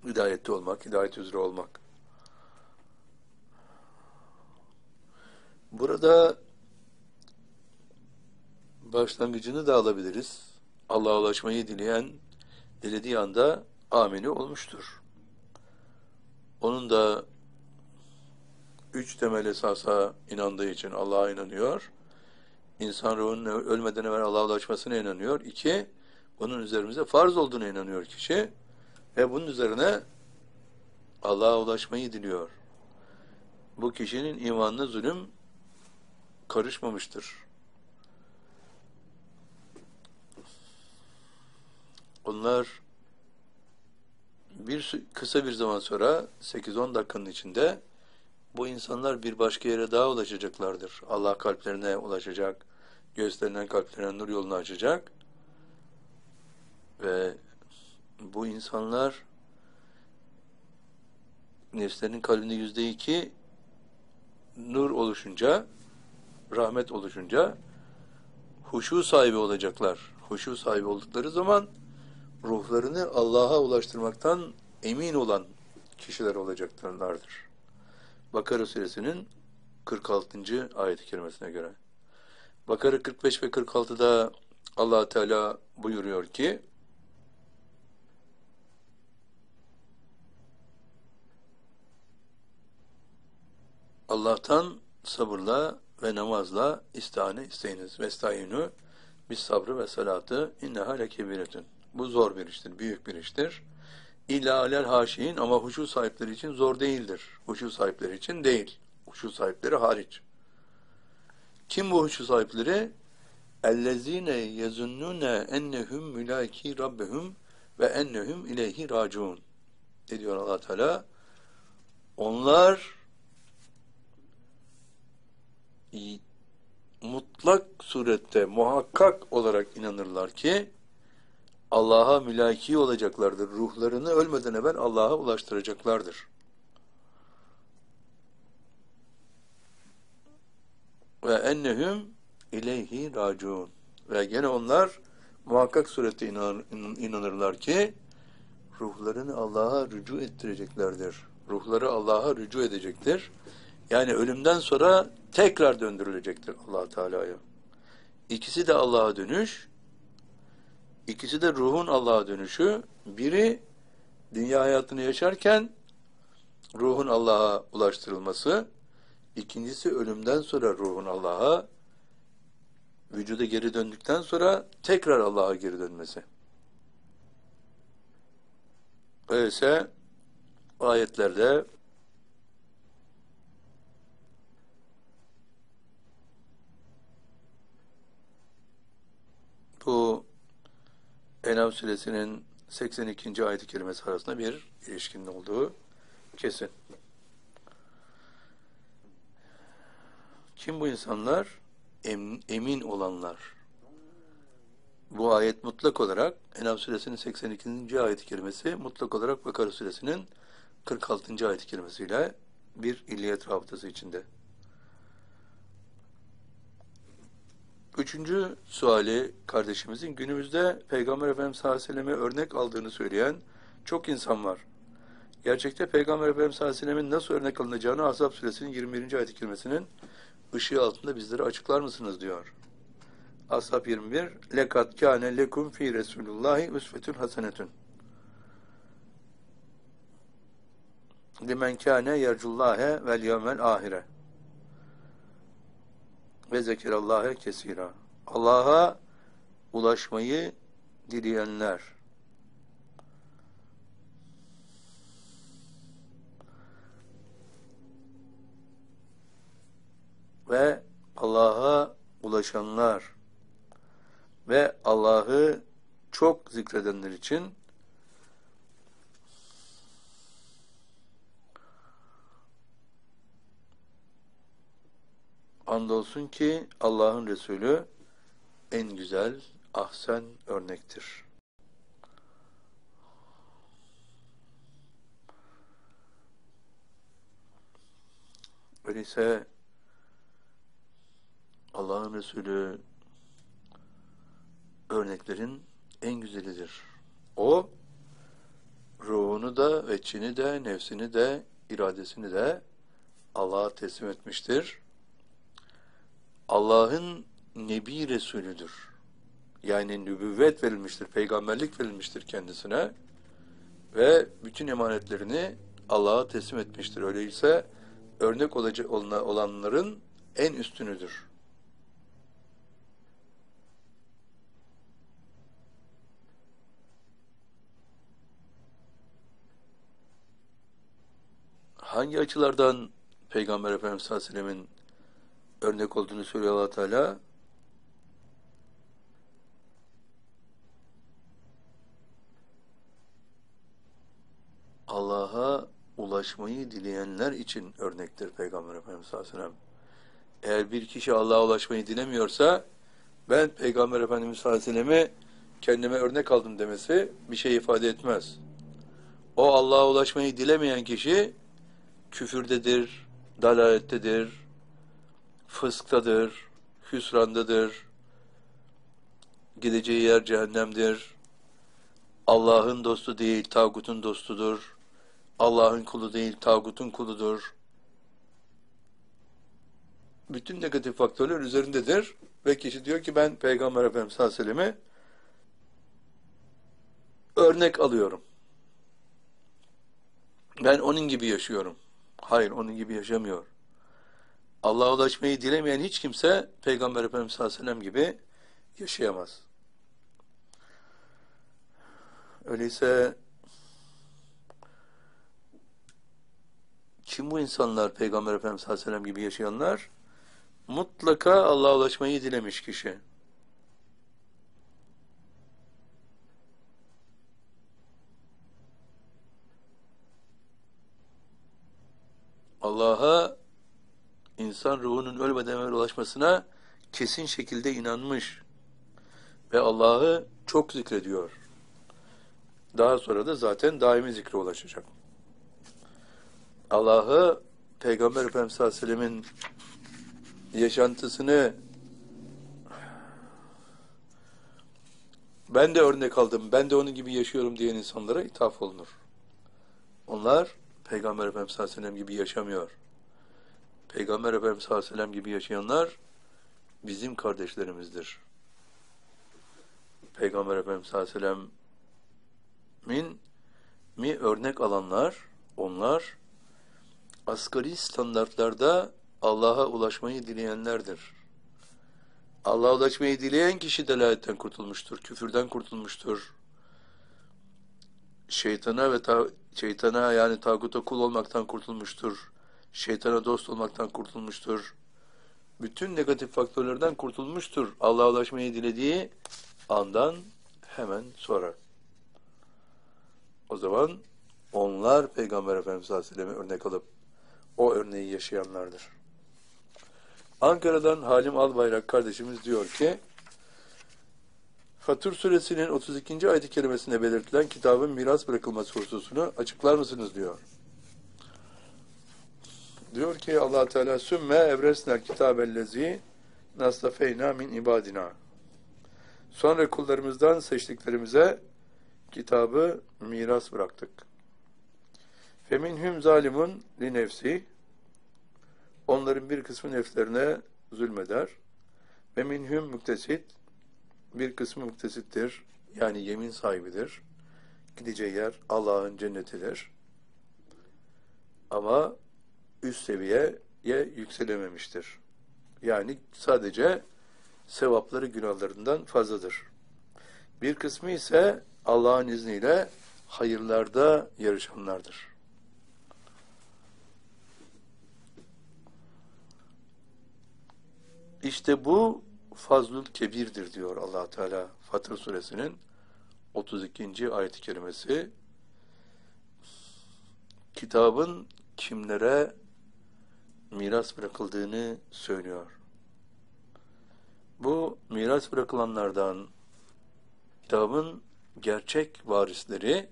Hidayette olmak, hidayet üzere olmak. Burada başlangıcını da alabiliriz. Allah'a ulaşmayı dileyen, dilediği anda amini olmuştur. Onun da üç temel esasa inandığı için Allah'a inanıyor. İnsan ruhunun ölmeden evvel Allah'a ulaşmasına inanıyor. İki, bunun üzerimize farz olduğuna inanıyor kişi. Ve bunun üzerine Allah'a ulaşmayı diliyor. Bu kişinin imanına zulüm karışmamıştır. Onlar bir kısa bir zaman sonra sekiz on dakikanın içinde bu insanlar bir başka yere daha ulaşacaklardır. Allah kalplerine ulaşacak, gösterilen kalplerine nur yolunu açacak ve bu insanlar nefslerinin kalbinde yüzde iki nur oluşunca, rahmet oluşunca huşu sahibi olacaklar. Huşu sahibi oldukları zaman ruhlarını Allah'a ulaştırmaktan emin olan kişiler olacaklardır. Bakara Suresinin kırk altıncı ayet-i kerimesine göre. Bakara kırk beş ve kırk altıda Allah Teala buyuruyor ki Allah'tan sabırla ve namazla istihane isteyiniz. Vestayinu bis sabrı ve salatı inneha lekebiretün. Bu zor bir iştir, büyük bir iştir. İlla alel haşiin, ama huşu sahipleri için zor değildir. Huşu sahipleri için değil. Huşu sahipleri hariç. Kim bu huşu sahipleri? Ellezine yezunnune ennehum mülaki rabbehum ve ennehum ileyhi raciun. Ne diyor Allah Teala? Onlar mutlak surette muhakkak olarak inanırlar ki Allah'a mülaki olacaklardır. Ruhlarını ölmeden evvel Allah'a ulaştıracaklardır. Ve ennehum ileyhi raciun. Ve gene onlar muhakkak surette inanır, inanırlar ki ruhlarını Allah'a rücu ettireceklerdir. Ruhları Allah'a rücu edecektir. Yani ölümden sonra tekrar döndürülecektir Allah Teala'ya. İkisi de Allah'a dönüş, ikisi de ruhun Allah'a dönüşü. Biri dünya hayatını yaşarken ruhun Allah'a ulaştırılması, ikincisi ölümden sonra ruhun Allah'a, vücuda geri döndükten sonra tekrar Allah'a geri dönmesi. Öyleyse ayetlerde bu Enam Suresinin seksen ikinci ayet-i kerimesi arasında bir ilişkinin olduğu kesin. Kim bu insanlar? Em, emin olanlar. Bu ayet mutlak olarak Enam Suresinin seksen ikinci ayet-i kerimesi mutlak olarak Bakara Suresinin kırk altıncı ayet-i kerimesiyle bir illiyet rabıtası içinde. Üçüncü suali kardeşimizin, günümüzde Peygamber Efendimiz sallallahu aleyhi ve sellem'e örnek aldığını söyleyen çok insan var. Gerçekte Peygamber Efendimiz sallallahu aleyhi ve sellem'in nasıl örnek alınacağını Ashab Suresinin yirmi birinci ayet-i kerimesinin ışığı altında bizlere açıklar mısınız diyor. Ashab yirmi bir, لَكَدْ كَانَ لَكُمْ ف۪ي رَسُولُ اللّٰهِ اُسْفَةٌ حَسَنَةٌ لِمَنْ كَانَ يَرْجُ اللّٰهَ وَالْيَوْمَ الْآخِرَةِ ve zekirallâhe kesira. Allah'a ulaşmayı dileyenler, ve Allah'a ulaşanlar ve Allah'ı çok zikredenler için andolsun ki Allah'ın Resulü en güzel, ahsen örnektir. Öyleyse Allah'ın Resulü örneklerin en güzelidir. O, ruhunu da, veçini de, nefsini de, iradesini de Allah'a teslim etmiştir. Allah'ın Nebi Resulüdür. Yani nübüvvet verilmiştir, peygamberlik verilmiştir kendisine ve bütün emanetlerini Allah'a teslim etmiştir. Öyleyse örnek olacak olanların en üstünüdür. Hangi açılardan Peygamber Efendimiz sallallahu aleyhi ve sellem'in örnek olduğunu söylüyor Allah Teala. Allah'a ulaşmayı dileyenler için örnektir Peygamber Efendimiz sallallahu aleyhi ve sellem. Eğer bir kişi Allah'a ulaşmayı dilemiyorsa, ben Peygamber Efendimiz sallallahu aleyhi ve sellem'i kendime örnek aldım demesi bir şey ifade etmez. O Allah'a ulaşmayı dilemeyen kişi küfürdedir, dalalettedir, fısktadır, hüsrandadır, gideceği yer cehennemdir, Allah'ın dostu değil, tağutun dostudur, Allah'ın kulu değil, tağutun kuludur. Bütün negatif faktörler üzerindedir ve kişi diyor ki ben Peygamber Efendimiz sallallahu aleyhi ve sellem'i örnek alıyorum. Ben onun gibi yaşıyorum. Hayır, onun gibi yaşamıyor. Allah'a ulaşmayı dilemeyen hiç kimse Peygamber Efendimiz sallallahu aleyhi ve sellem gibi yaşayamaz. Öyleyse kim bu insanlar, Peygamber Efendimiz sallallahu aleyhi ve sellem gibi yaşayanlar? Mutlaka Allah'a ulaşmayı dilemiş kişi. Allah'a İnsan ruhunun ölmeden evvel ulaşmasına kesin şekilde inanmış ve Allah'ı çok zikrediyor. Daha sonra da zaten daimi zikre ulaşacak. Allah'ı Peygamber Efendimiz sallallahu aleyhi ve sellem'in yaşantısını ben de örnek aldım, ben de onun gibi yaşıyorum diyen insanlara ithaf olunur. Onlar Peygamber Efendimiz sallallahu aleyhi ve sellem gibi yaşamıyor. Peygamber Efendimiz sallallahu aleyhi ve sellem gibi yaşayanlar bizim kardeşlerimizdir. Peygamber Efendimiz sallallahu aleyhi ve sellemin mi örnek alanlar, onlar asgari standartlarda Allah'a ulaşmayı dileyenlerdir. Allah'a ulaşmayı dileyen kişi delaletten kurtulmuştur, küfürden kurtulmuştur. Şeytana ve ta şeytana yani tağuta kul olmaktan kurtulmuştur. Şeytana dost olmaktan kurtulmuştur. Bütün negatif faktörlerden kurtulmuştur. Allah'a ulaşmayı dilediği andan hemen sonra. O zaman onlar Peygamber Efendimiz sallallahu aleyhi ve sellem'e örnek alıp o örneği yaşayanlardır. Ankara'dan Halim Albayrak kardeşimiz diyor ki, Fatur Suresinin otuz ikinci ayet-i kerimesinde belirtilen kitabın miras bırakılması hususunu açıklar mısınız diyor. Diyor ki Allah Teala sümme evresna kitabellezi naslafeyna min ibadina. Sonra kullarımızdan seçtiklerimize kitabı miras bıraktık. Feminhum zalimun li nefsi. Onların bir kısmı nefslerine zulmeder. Ve minhum muktesit. Bir kısmı muktesittir. Yani yemin sahibidir. Gideceği yer Allah'ın cennetidir. Ama üst seviyeye yükselememiştir. Yani sadece sevapları günahlarından fazladır. Bir kısmı ise Allah'ın izniyle hayırlarda yarışanlardır. İşte bu fazlul kebirdir diyor Allah Teala Fatır Suresinin otuz ikinci ayet-i kerimesi. Kitabın kimlere miras bırakıldığını söylüyor. Bu miras bırakılanlardan kitabın gerçek varisleri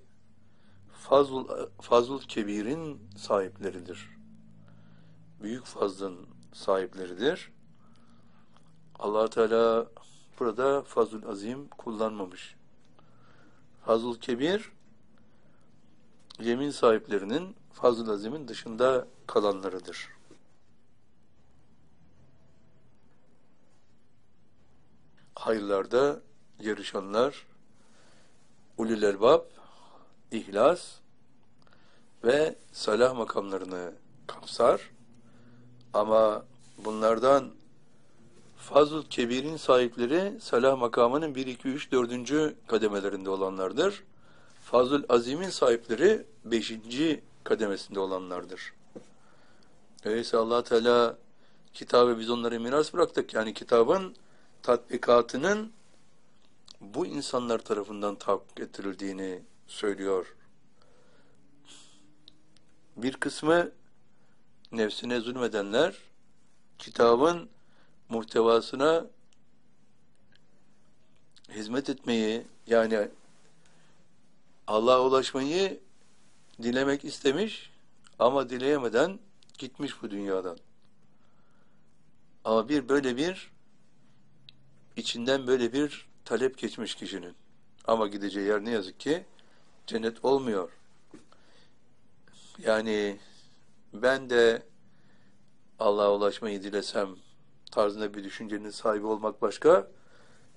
fazlul, fazlul kebirin sahipleridir. Büyük fazlın sahipleridir. Allah Teala burada fazlul azim kullanmamış. Fazlul kebir yemin sahiplerinin fazlul azimin dışında kalanlarıdır. Hayırlarda yarışanlar ulul elbab, ihlas ve salah makamlarını kapsar. Ama bunlardan fazl-ül kebirin sahipleri salah makamının bir, iki, üç, dördüncü kademelerinde olanlardır. Fazl-ül azimin sahipleri beşinci kademesinde olanlardır. Öyleyse Allah Teala kitabı biz onlara miras bıraktık. Yani kitabın tatbikatının bu insanlar tarafından tatbik ettirildiğini söylüyor. Bir kısmı nefsine zulmedenler, kitabın muhtevasına hizmet etmeyi, yani Allah'a ulaşmayı dilemek istemiş ama dileyemeden gitmiş bu dünyadan. Ama bir böyle bir içinden böyle bir talep geçmiş kişinin. Ama gideceği yer ne yazık ki cennet olmuyor. Yani ben de Allah'a ulaşmayı dilesem tarzında bir düşüncenin sahibi olmak başka,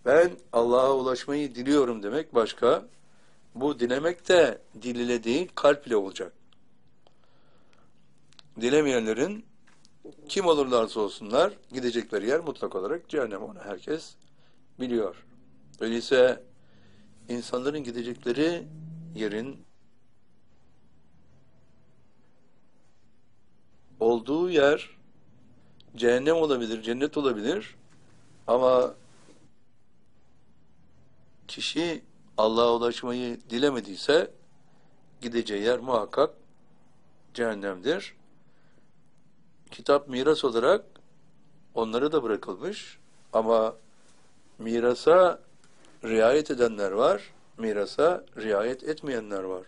ben Allah'a ulaşmayı diliyorum demek başka. Bu dilemek de dil ile değil, kalp ile olacak. Dilemeyenlerin kim olurlarsa olsunlar gidecekleri yer mutlak olarak cehennem, onu herkes biliyor. Öyleyse insanların gidecekleri yerin olduğu yer cehennem olabilir, cennet olabilir ama kişi Allah'a ulaşmayı dilemediyse gideceği yer muhakkak cehennemdir. Kitap miras olarak onlara da bırakılmış ama mirasa riayet edenler var, mirasa riayet etmeyenler var.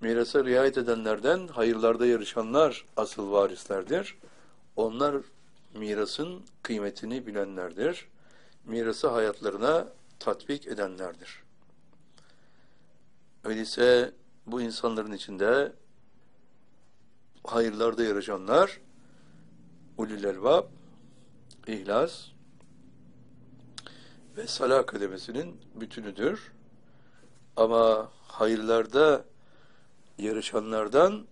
Mirasa riayet edenlerden hayırlarda yarışanlar asıl varislerdir. Onlar mirasın kıymetini bilenlerdir. Mirası hayatlarına tatbik edenlerdir. Öyleyse bu insanların içinde hayırlarda yarışanlar, ulul elbab, ihlas ve salah kademesinin bütünüdür. Ama hayırlarda yarışanlardan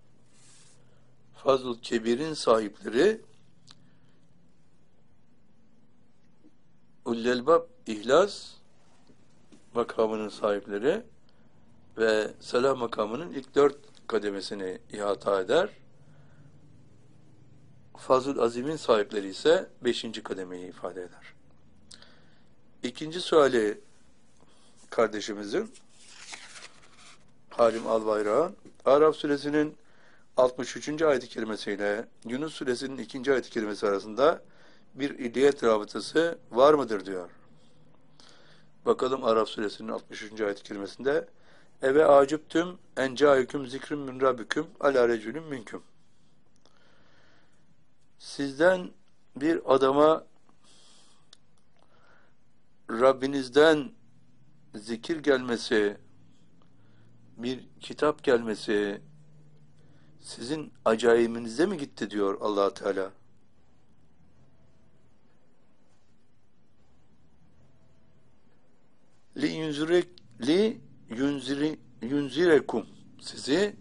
Fazl-ı Kebir'in sahipleri ulul elbab, ihlas makamının sahipleri ve salah makamının ilk dört kademesini ihata eder. Fazl-ı Azim'in sahipleri ise beşinci kademeyi ifade eder. İkinci suali kardeşimizin, Halim Albayrak'ın, Araf Suresinin altmış üçüncü ayet-i kerimesiyle Yunus Suresinin ikinci ayet-i kerimesi arasında bir illiyet rabıtası var mıdır diyor. Bakalım Araf Suresinin altmış üçüncü ayet-i kerimesinde eve acıptüm encaiküm zikrim min rabbiküm ala recülüm minküm. Sizden bir adama Rabbinizden zikir gelmesi, bir kitap gelmesi sizin acayibinize mi gitti diyor Allah Teala. Li yunzirek li yunziri yunzirekum sizi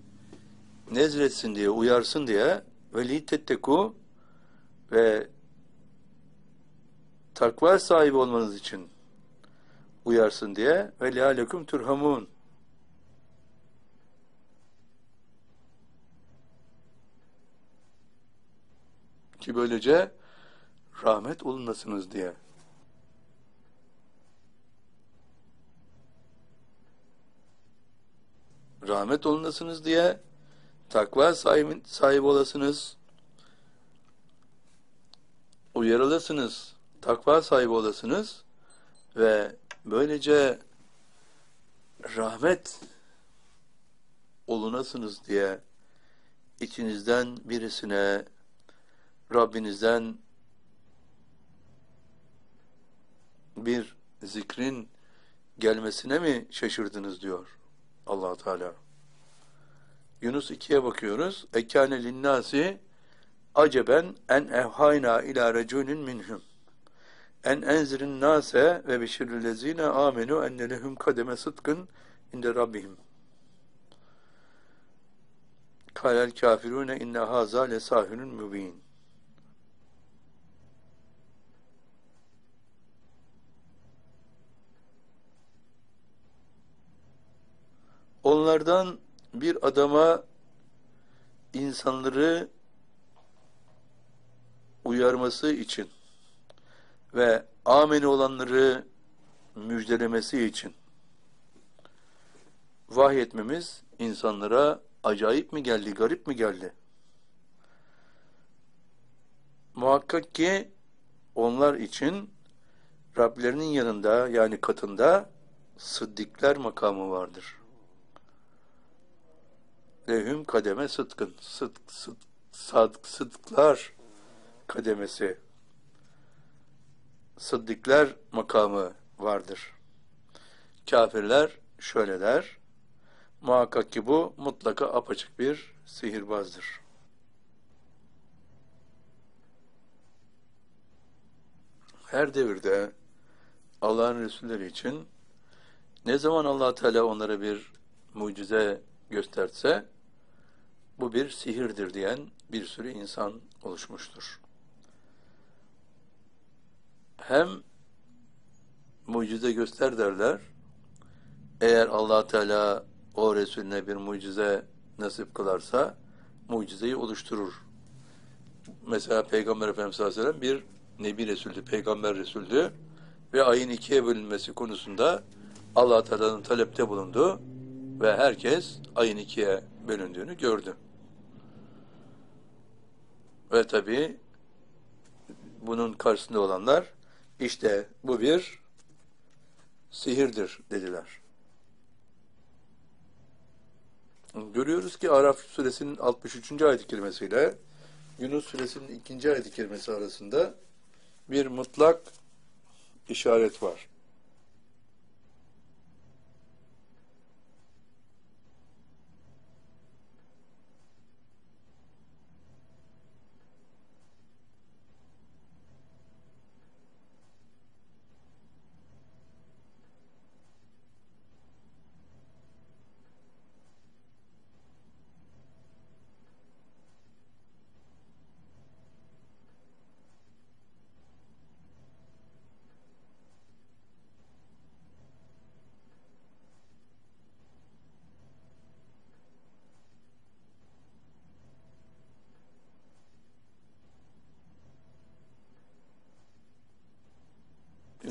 nezretsin diye, uyarsın diye, ve li tetteku ve takva sahibi olmanız için uyarsın diye, ve lealekum turhamun ki böylece rahmet olunasınız diye. Rahmet olunasınız diye, takva sahibi, sahibi olasınız, uyarılasınız, takva sahibi olasınız ve böylece rahmet olunasınız diye içinizden birisine Rabbinizden bir zikrin gelmesine mi şaşırdınız diyor Allah Teala. Yunus ikiye bakıyoruz. Ekane linnâsi aceben en evhayna ila recûnin minhum en enzirin nase ve beşirillezine amenu enne lehum kademe sıdkın inde rabbihim kâlel kâfirûne inne hâzâ lesâhünün mübîn. Onlardan bir adama insanları uyarması için ve ameni olanları müjdelemesi için vahyetmemiz insanlara acayip mi geldi, garip mi geldi? Muhakkak ki onlar için Rablerinin yanında, yani katında sıddıklar makamı vardır. Lehüm kademe sıdkın, sıdk, sıdk, sadık, sıdklar kademesi, sıddıklar makamı vardır. Kafirler şöyle der, muhakkak ki bu mutlaka apaçık bir sihirbazdır. Her devirde Allah'ın Resulleri için ne zaman Allah Teala onlara bir mucize gösterse, bu bir sihirdir diyen bir sürü insan oluşmuştur. Hem mucize göster derler, eğer Allah Teala o Resulüne bir mucize nasip kılarsa, mucizeyi oluşturur. Mesela Peygamber Efendimiz sallallahu aleyhi ve sellem bir Nebi Resul'dü, Peygamber Resul'dü ve ayın ikiye bölünmesi konusunda Allah Teala'nın talepte bulundu ve herkes ayın ikiye bölündüğünü gördü. Ve tabi bunun karşısında olanlar, işte bu bir sihirdir dediler. Görüyoruz ki Araf Suresinin altmış üçüncü ayet-i kerimesiyle Yunus Suresinin ikinci ayet-i kerimesi arasında bir mutlak işaret var.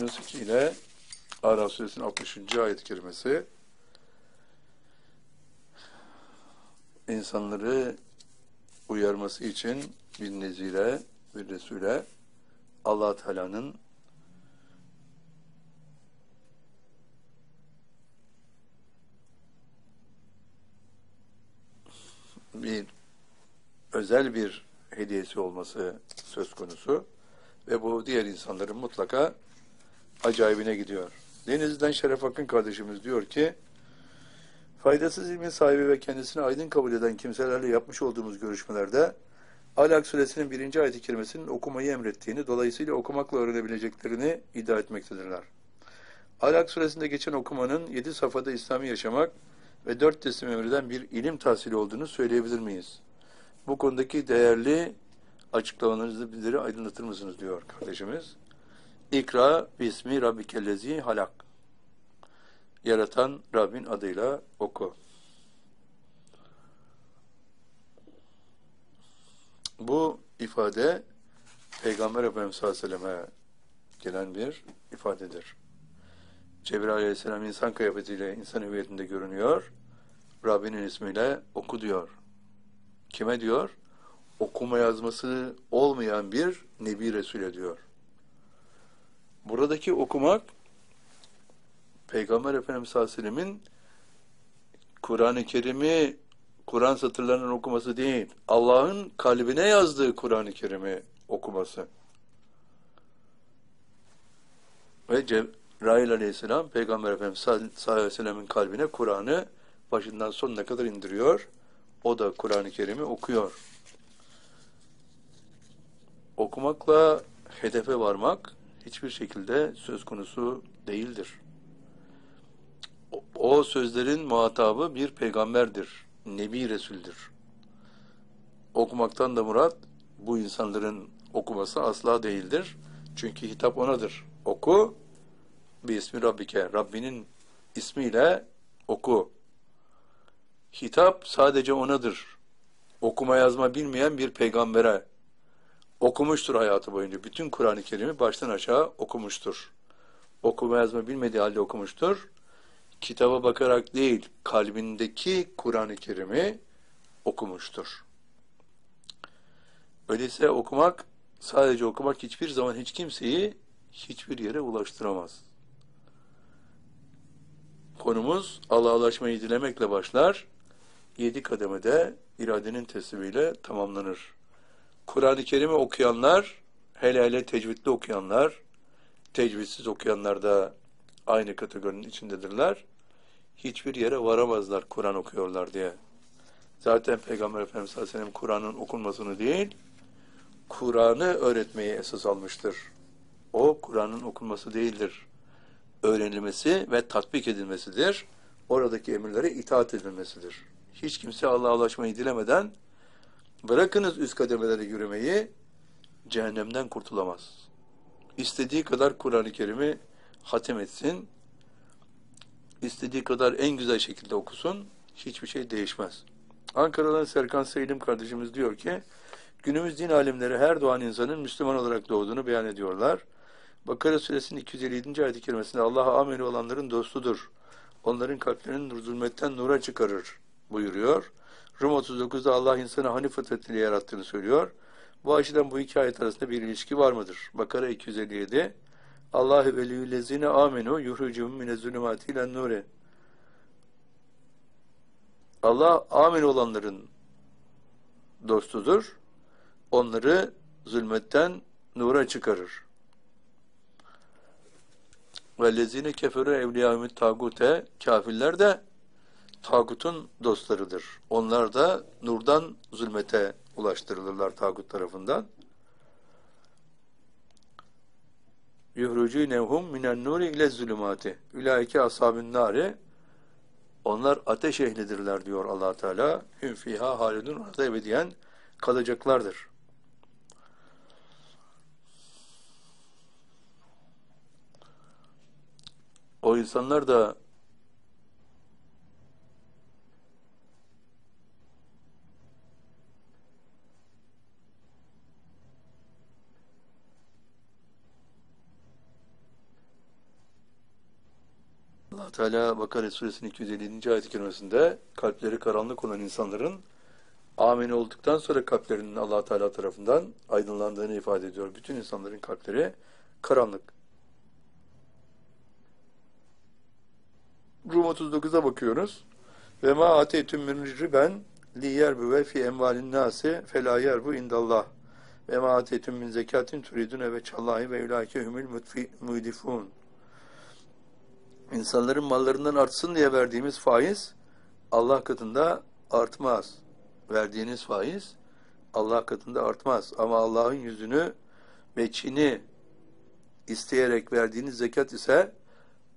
Bakıyorsunuz ki yine Araf Suresinin altmışıncı ayet-i kerimesi insanları uyarması için bir nezire, bir resule Allah Teala'nın bir özel bir hediyesi olması söz konusu ve bu diğer insanların mutlaka acayibine gidiyor. Denizli'den Şeref Hakkı kardeşimiz diyor ki, faydasız ilmin sahibi ve kendisini aydın kabul eden kimselerle yapmış olduğumuz görüşmelerde Alak Suresinin birinci ayet-i kerimesinin okumayı emrettiğini, dolayısıyla okumakla öğrenebileceklerini iddia etmektedirler. Alak Suresinde geçen okumanın yedi safhada İslam'ı yaşamak ve dört teslim emreden bir ilim tahsili olduğunu söyleyebilir miyiz? Bu konudaki değerli açıklamalarınızı bizleri aydınlatır mısınız diyor kardeşimiz. İkra bismi rabbikellezi halak. Yaratan Rabbin adıyla oku. Bu ifade Peygamber Efendimiz sallallahu aleyhi ve selleme gelen bir ifadedir. Cebrail aleyhisselam insan kıyafetiyle, insan hüviyetinde görünüyor. Rabbinin ismiyle oku diyor. Kime diyor? Okuma yazması olmayan bir Nebi Resul'e diyor. Buradaki okumak Peygamber Efendimiz sallallahu aleyhi ve sellemin Kur'an-ı Kerim'i, Kur'an satırlarının okuması değil, Allah'ın kalbine yazdığı Kur'an-ı Kerim'i okuması. Ve Cebrail aleyhisselam Peygamber Efendimiz sallallahu aleyhi ve sellemin kalbine Kur'an'ı başından sonuna kadar indiriyor. O da Kur'an-ı Kerim'i okuyor. Okumakla hedefe varmak hiçbir şekilde söz konusu değildir. O, o sözlerin muhatabı bir peygamberdir, Nebi Resul'dür. Okumaktan da murat bu insanların okuması asla değildir. Çünkü hitap onadır. Oku, bismi rabbike, Rabbinin ismiyle oku. Hitap sadece onadır. Okuma yazma bilmeyen bir peygambere. Okumuştur hayatı boyunca. Bütün Kur'an-ı Kerim'i baştan aşağı okumuştur. Okuma yazma bilmediği halde okumuştur. Kitaba bakarak değil, kalbindeki Kur'an-ı Kerim'i okumuştur. Öyleyse okumak, sadece okumak hiçbir zaman hiç kimseyi hiçbir yere ulaştıramaz. Konumuz Allah'a ulaşmayı dilemekle başlar. Yedi kademede iradenin teslimiyle tamamlanır. Kur'an-ı Kerim'i okuyanlar, hele hele tecvidli okuyanlar, tecvidsiz okuyanlar da aynı kategorinin içindedirler. Hiçbir yere varamazlar Kur'an okuyorlar diye. Zaten Peygamber Efendimiz sallallahu aleyhi ve sellem Kur'an'ın okunmasını değil, Kur'an'ı öğretmeyi esas almıştır. O Kur'an'ın okunması değildir. Öğrenilmesi ve tatbik edilmesidir. Oradaki emirlere itaat edilmesidir. Hiç kimse Allah'a ulaşmayı dilemeden, bırakınız üst kademelere yürümeyi, cehennemden kurtulamaz. İstediği kadar Kur'an-ı Kerim'i hatim etsin, istediği kadar en güzel şekilde okusun, hiçbir şey değişmez. Ankara'dan Serkan Seylim kardeşimiz diyor ki, günümüz din alimleri her doğan insanın Müslüman olarak doğduğunu beyan ediyorlar. Bakara Suresinin iki yüz elli yedinci ayet-i kerimesinde Allah'a ameli olanların dostudur. Onların kalplerini zulmetten nura çıkarır buyuruyor. Rum otuz dokuz'da Allah insanı hanif fıtretiyle yarattığını söylüyor. Bu açıdan bu iki ayet arasında bir ilişki var mıdır? Bakara iki yüz elli yedi Allahü veliyüllezine aminu yuhrucuhum minezzulümati ilen nure. Allah amel olanların dostudur. Onları zulmetten nura çıkarır. Vellezine keferu evliyâhümüt tağgûte, kafirler de tağutun dostlarıdır. Onlar da nurdan zulmete ulaştırılırlar tağut tarafından. Yuhrucûnehum minen nûri ile zulümâti. Ülâike ashabün nâri. Onlar ateş ehlidirler diyor Allah Teala. Hüm fîhâ hâlidûn, orada ebediyen kalacaklardır. O insanlar da Allah Teala Bakara Suresinin iki yüz ellinci ayet-i kerimesinde kalpleri karanlık olan insanların amine olduktan sonra kalplerinin Allah Teala tarafından aydınlandığını ifade ediyor. Bütün insanların kalpleri karanlık. Rum otuz dokuza bakıyoruz. Ve ma ateytüm min riben li yerbüve fi emvalin nasi fela yerbu indallah. Ve ma ateytüm min zekatin turidune ve çallahi ve ulaike humul mudifun. İnsanların mallarından artsın diye verdiğimiz faiz Allah katında artmaz. Verdiğiniz faiz Allah katında artmaz. Ama Allah'ın yüzünü ve çini isteyerek verdiğiniz zekat ise,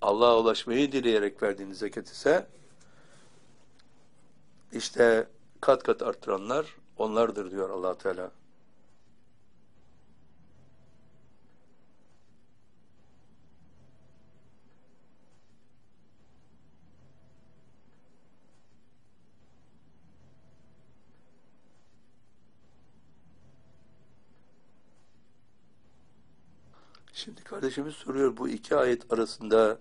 Allah'a ulaşmayı dileyerek verdiğiniz zekat ise, işte kat kat arttıranlar onlardır diyor Allah Teala. Şimdi kardeşimiz soruyor, bu iki ayet arasında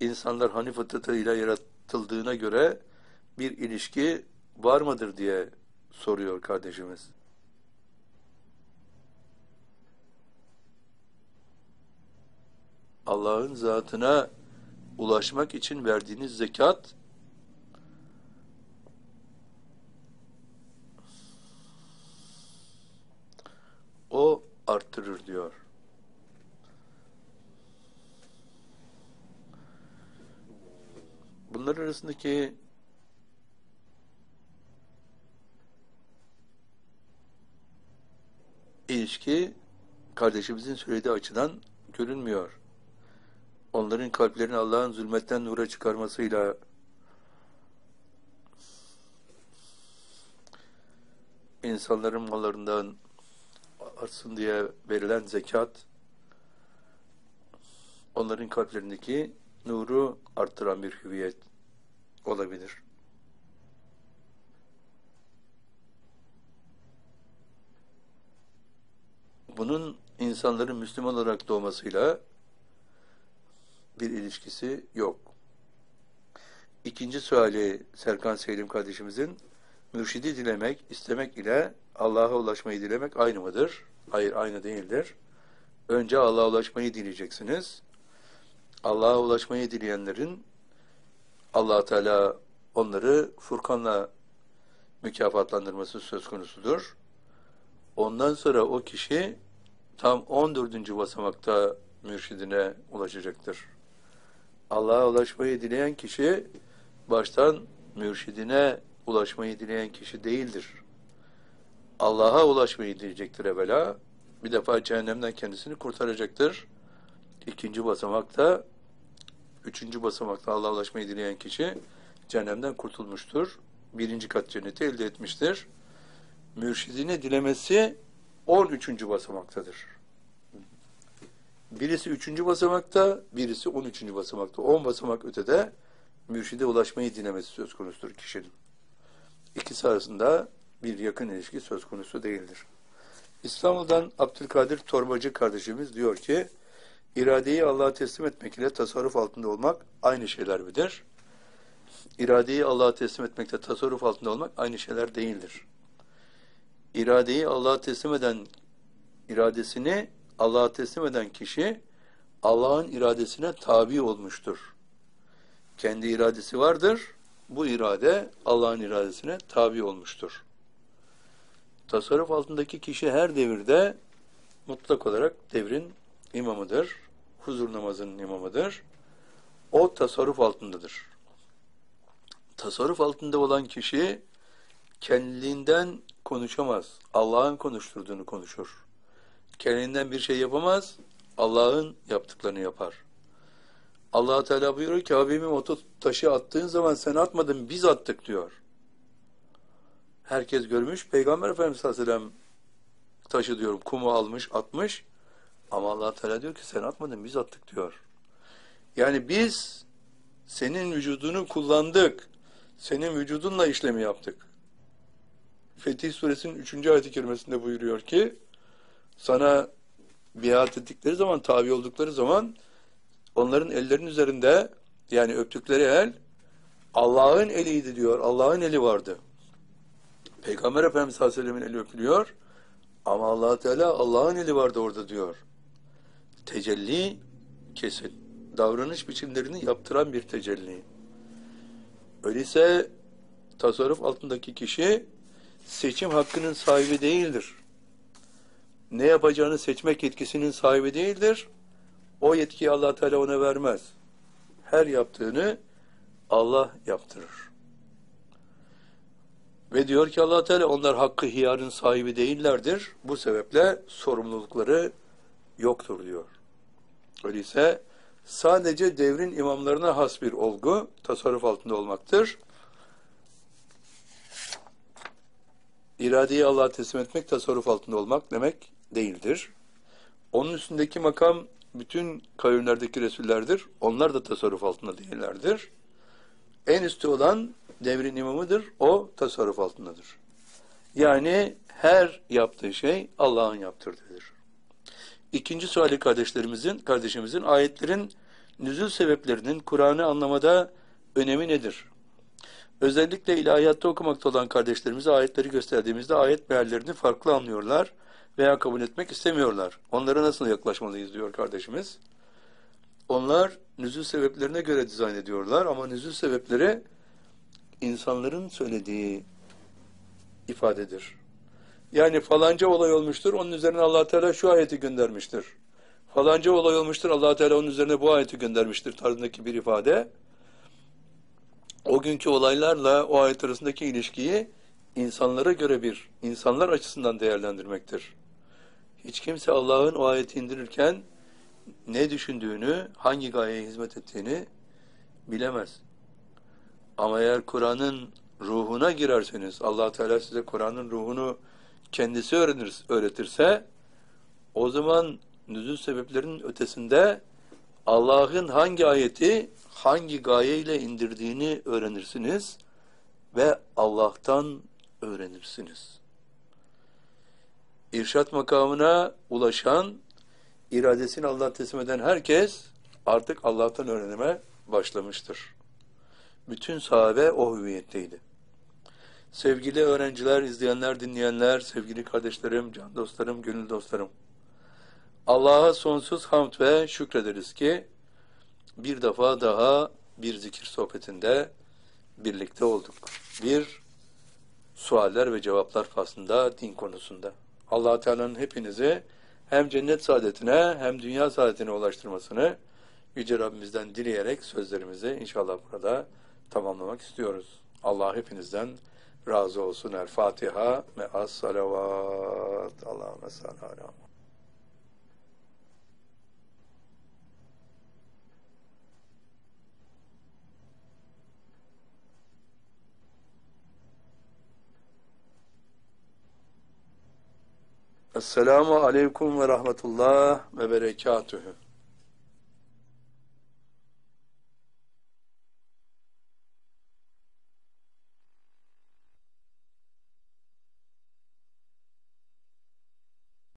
insanlar Hanif fıtratıyla yaratıldığına göre bir ilişki var mıdır diye soruyor kardeşimiz. Allah'ın zatına ulaşmak için verdiğiniz zekat, o arttırır diyor. Bunlar arasındaki ilişki kardeşimizin söylediği açıdan görünmüyor. Onların kalplerini Allah'ın zulmetten nura çıkarmasıyla insanların mallarından artsın diye verilen zekat onların kalplerindeki nuru arttıran bir hüviyet olabilir. Bunun insanların Müslüman olarak doğmasıyla bir ilişkisi yok. İkinci suali Serkan Seylim kardeşimizin, mürşidi dilemek, istemek ile Allah'a ulaşmayı dilemek aynı mıdır? Hayır, aynı değildir. Önce Allah'a ulaşmayı dileyeceksiniz. Allah'a ulaşmayı dileyenlerin Allah Teala onları Furkan'la mükafatlandırması söz konusudur. Ondan sonra o kişi tam on dördüncü basamakta mürşidine ulaşacaktır. Allah'a ulaşmayı dileyen kişi baştan mürşidine ulaşmayı dileyen kişi değildir. Allah'a ulaşmayı dileyecektir evvela. Bir defa cehennemden kendisini kurtaracaktır. İkinci basamakta, üçüncü basamakta Allah'a ulaşmayı dileyen kişi cehennemden kurtulmuştur. Birinci kat cenneti elde etmiştir. Mürşidine dilemesi on üçüncü basamaktadır. Birisi üçüncü basamakta, birisi on üçüncü basamakta. on basamak ötede mürşide ulaşmayı dilemesi söz konusudur kişinin. İkisi arasında bir yakın ilişki söz konusu değildir. İstanbul'dan Abdülkadir Tormacı kardeşimiz diyor ki, İradeyi Allah'a teslim etmek ile tasarruf altında olmak aynı şeyler midir? İradeyi Allah'a teslim etmekle tasarruf altında olmak aynı şeyler değildir. İradeyi Allah'a teslim eden, iradesini Allah'a teslim eden kişi Allah'ın iradesine tabi olmuştur. Kendi iradesi vardır. Bu irade Allah'ın iradesine tabi olmuştur. Tasarruf altındaki kişi her devirde mutlak olarak devrin imamıdır, huzur namazının imamıdır. O tasarruf altındadır. Tasarruf altında olan kişi kendiliğinden konuşamaz. Allah'ın konuşturduğunu konuşur. Kendinden bir şey yapamaz. Allah'ın yaptıklarını yapar. Allah Teala buyuruyor ki, Habibim o taşı attığın zaman sen atmadın, biz attık diyor. Herkes görmüş. Peygamber Efendimiz Aleyhisselam taşı diyorum kumu almış, atmış. Ama Allah Teala diyor ki sen atmadın, biz attık diyor. Yani biz senin vücudunu kullandık. Senin vücudunla işlemi yaptık. Fetih Suresinin üçüncü ayet-i kerimesinde buyuruyor ki, sana biat ettikleri zaman, tabi oldukları zaman onların ellerinin üzerinde Yani öptükleri el Allah'ın eliydi diyor. Allah'ın eli vardı. Peygamber Efendimiz sallallahu aleyhi ve sellem'in eli öpülüyor. Ama Allah Teala Allah'ın eli vardı orada diyor. Tecelli kesin. Davranış biçimlerini yaptıran bir tecelli. Öyleyse tasarruf altındaki kişi seçim hakkının sahibi değildir. Ne yapacağını seçmek yetkisinin sahibi değildir. O yetkiyi Allah Teala ona vermez. Her yaptığını Allah yaptırır. Ve diyor ki Allah Teala onlar hakkı hiyarın sahibi değillerdir. Bu sebeple sorumlulukları yoktur diyor. Öyleyse sadece devrin imamlarına has bir olgu tasarruf altında olmaktır. İradeyi Allah'a teslim etmek tasarruf altında olmak demek değildir. Onun üstündeki makam bütün kavimlerdeki resullerdir. Onlar da tasarruf altında değillerdir. En üstü olan devrin imamıdır. O tasarruf altındadır. Yani her yaptığı şey Allah'ın yaptırdığıdır. İkinci suali kardeşlerimizin, kardeşimizin ayetlerin nüzul sebeplerinin Kur'an'ı anlamada önemi nedir? Özellikle ilahiyatta okumakta olan kardeşlerimize ayetleri gösterdiğimizde ayet meallerini farklı anlıyorlar veya kabul etmek istemiyorlar. Onlara nasıl yaklaşmalıyız diyor kardeşimiz. Onlar nüzul sebeplerine göre dizayn ediyorlar ama nüzul sebepleri insanların söylediği ifadedir. Yani falanca olay olmuştur, onun üzerine Allah Teala şu ayeti göndermiştir. Falanca olay olmuştur, Allah Teala onun üzerine bu ayeti göndermiştir tarzındaki bir ifade. O günkü olaylarla o ayet arasındaki ilişkiyi insanlara göre bir, insanlar açısından değerlendirmektir. Hiç kimse Allah'ın o ayeti indirirken ne düşündüğünü, hangi gayeye hizmet ettiğini bilemez. Ama eğer Kur'an'ın ruhuna girerseniz, Allah Teala size Kur'an'ın ruhunu kendisi öğrenir, öğretirse, o zaman nüzul sebeplerinin ötesinde Allah'ın hangi ayeti, hangi gayeyle indirdiğini öğrenirsiniz ve Allah'tan öğrenirsiniz. İrşad makamına ulaşan, iradesini Allah'a teslim eden herkes artık Allah'tan öğrenime başlamıştır. Bütün sahabe o hüviyetteydi. Sevgili öğrenciler, izleyenler, dinleyenler, sevgili kardeşlerim, can dostlarım, gönül dostlarım. Allah'a sonsuz hamd ve şükrederiz ki bir defa daha bir zikir sohbetinde birlikte olduk. Bir sualler ve cevaplar faslında din konusunda. Allah Teala'nın hepinizi hem cennet saadetine hem dünya saadetine ulaştırmasını Yüce Rabbimizden dileyerek sözlerimizi inşallah burada tamamlamak istiyoruz. Allah hepinizden razı olsun. El Fatiha ve as salavat. Allahümme salli ala. Esselamu aleyküm ve rahmetullah ve berekatühü.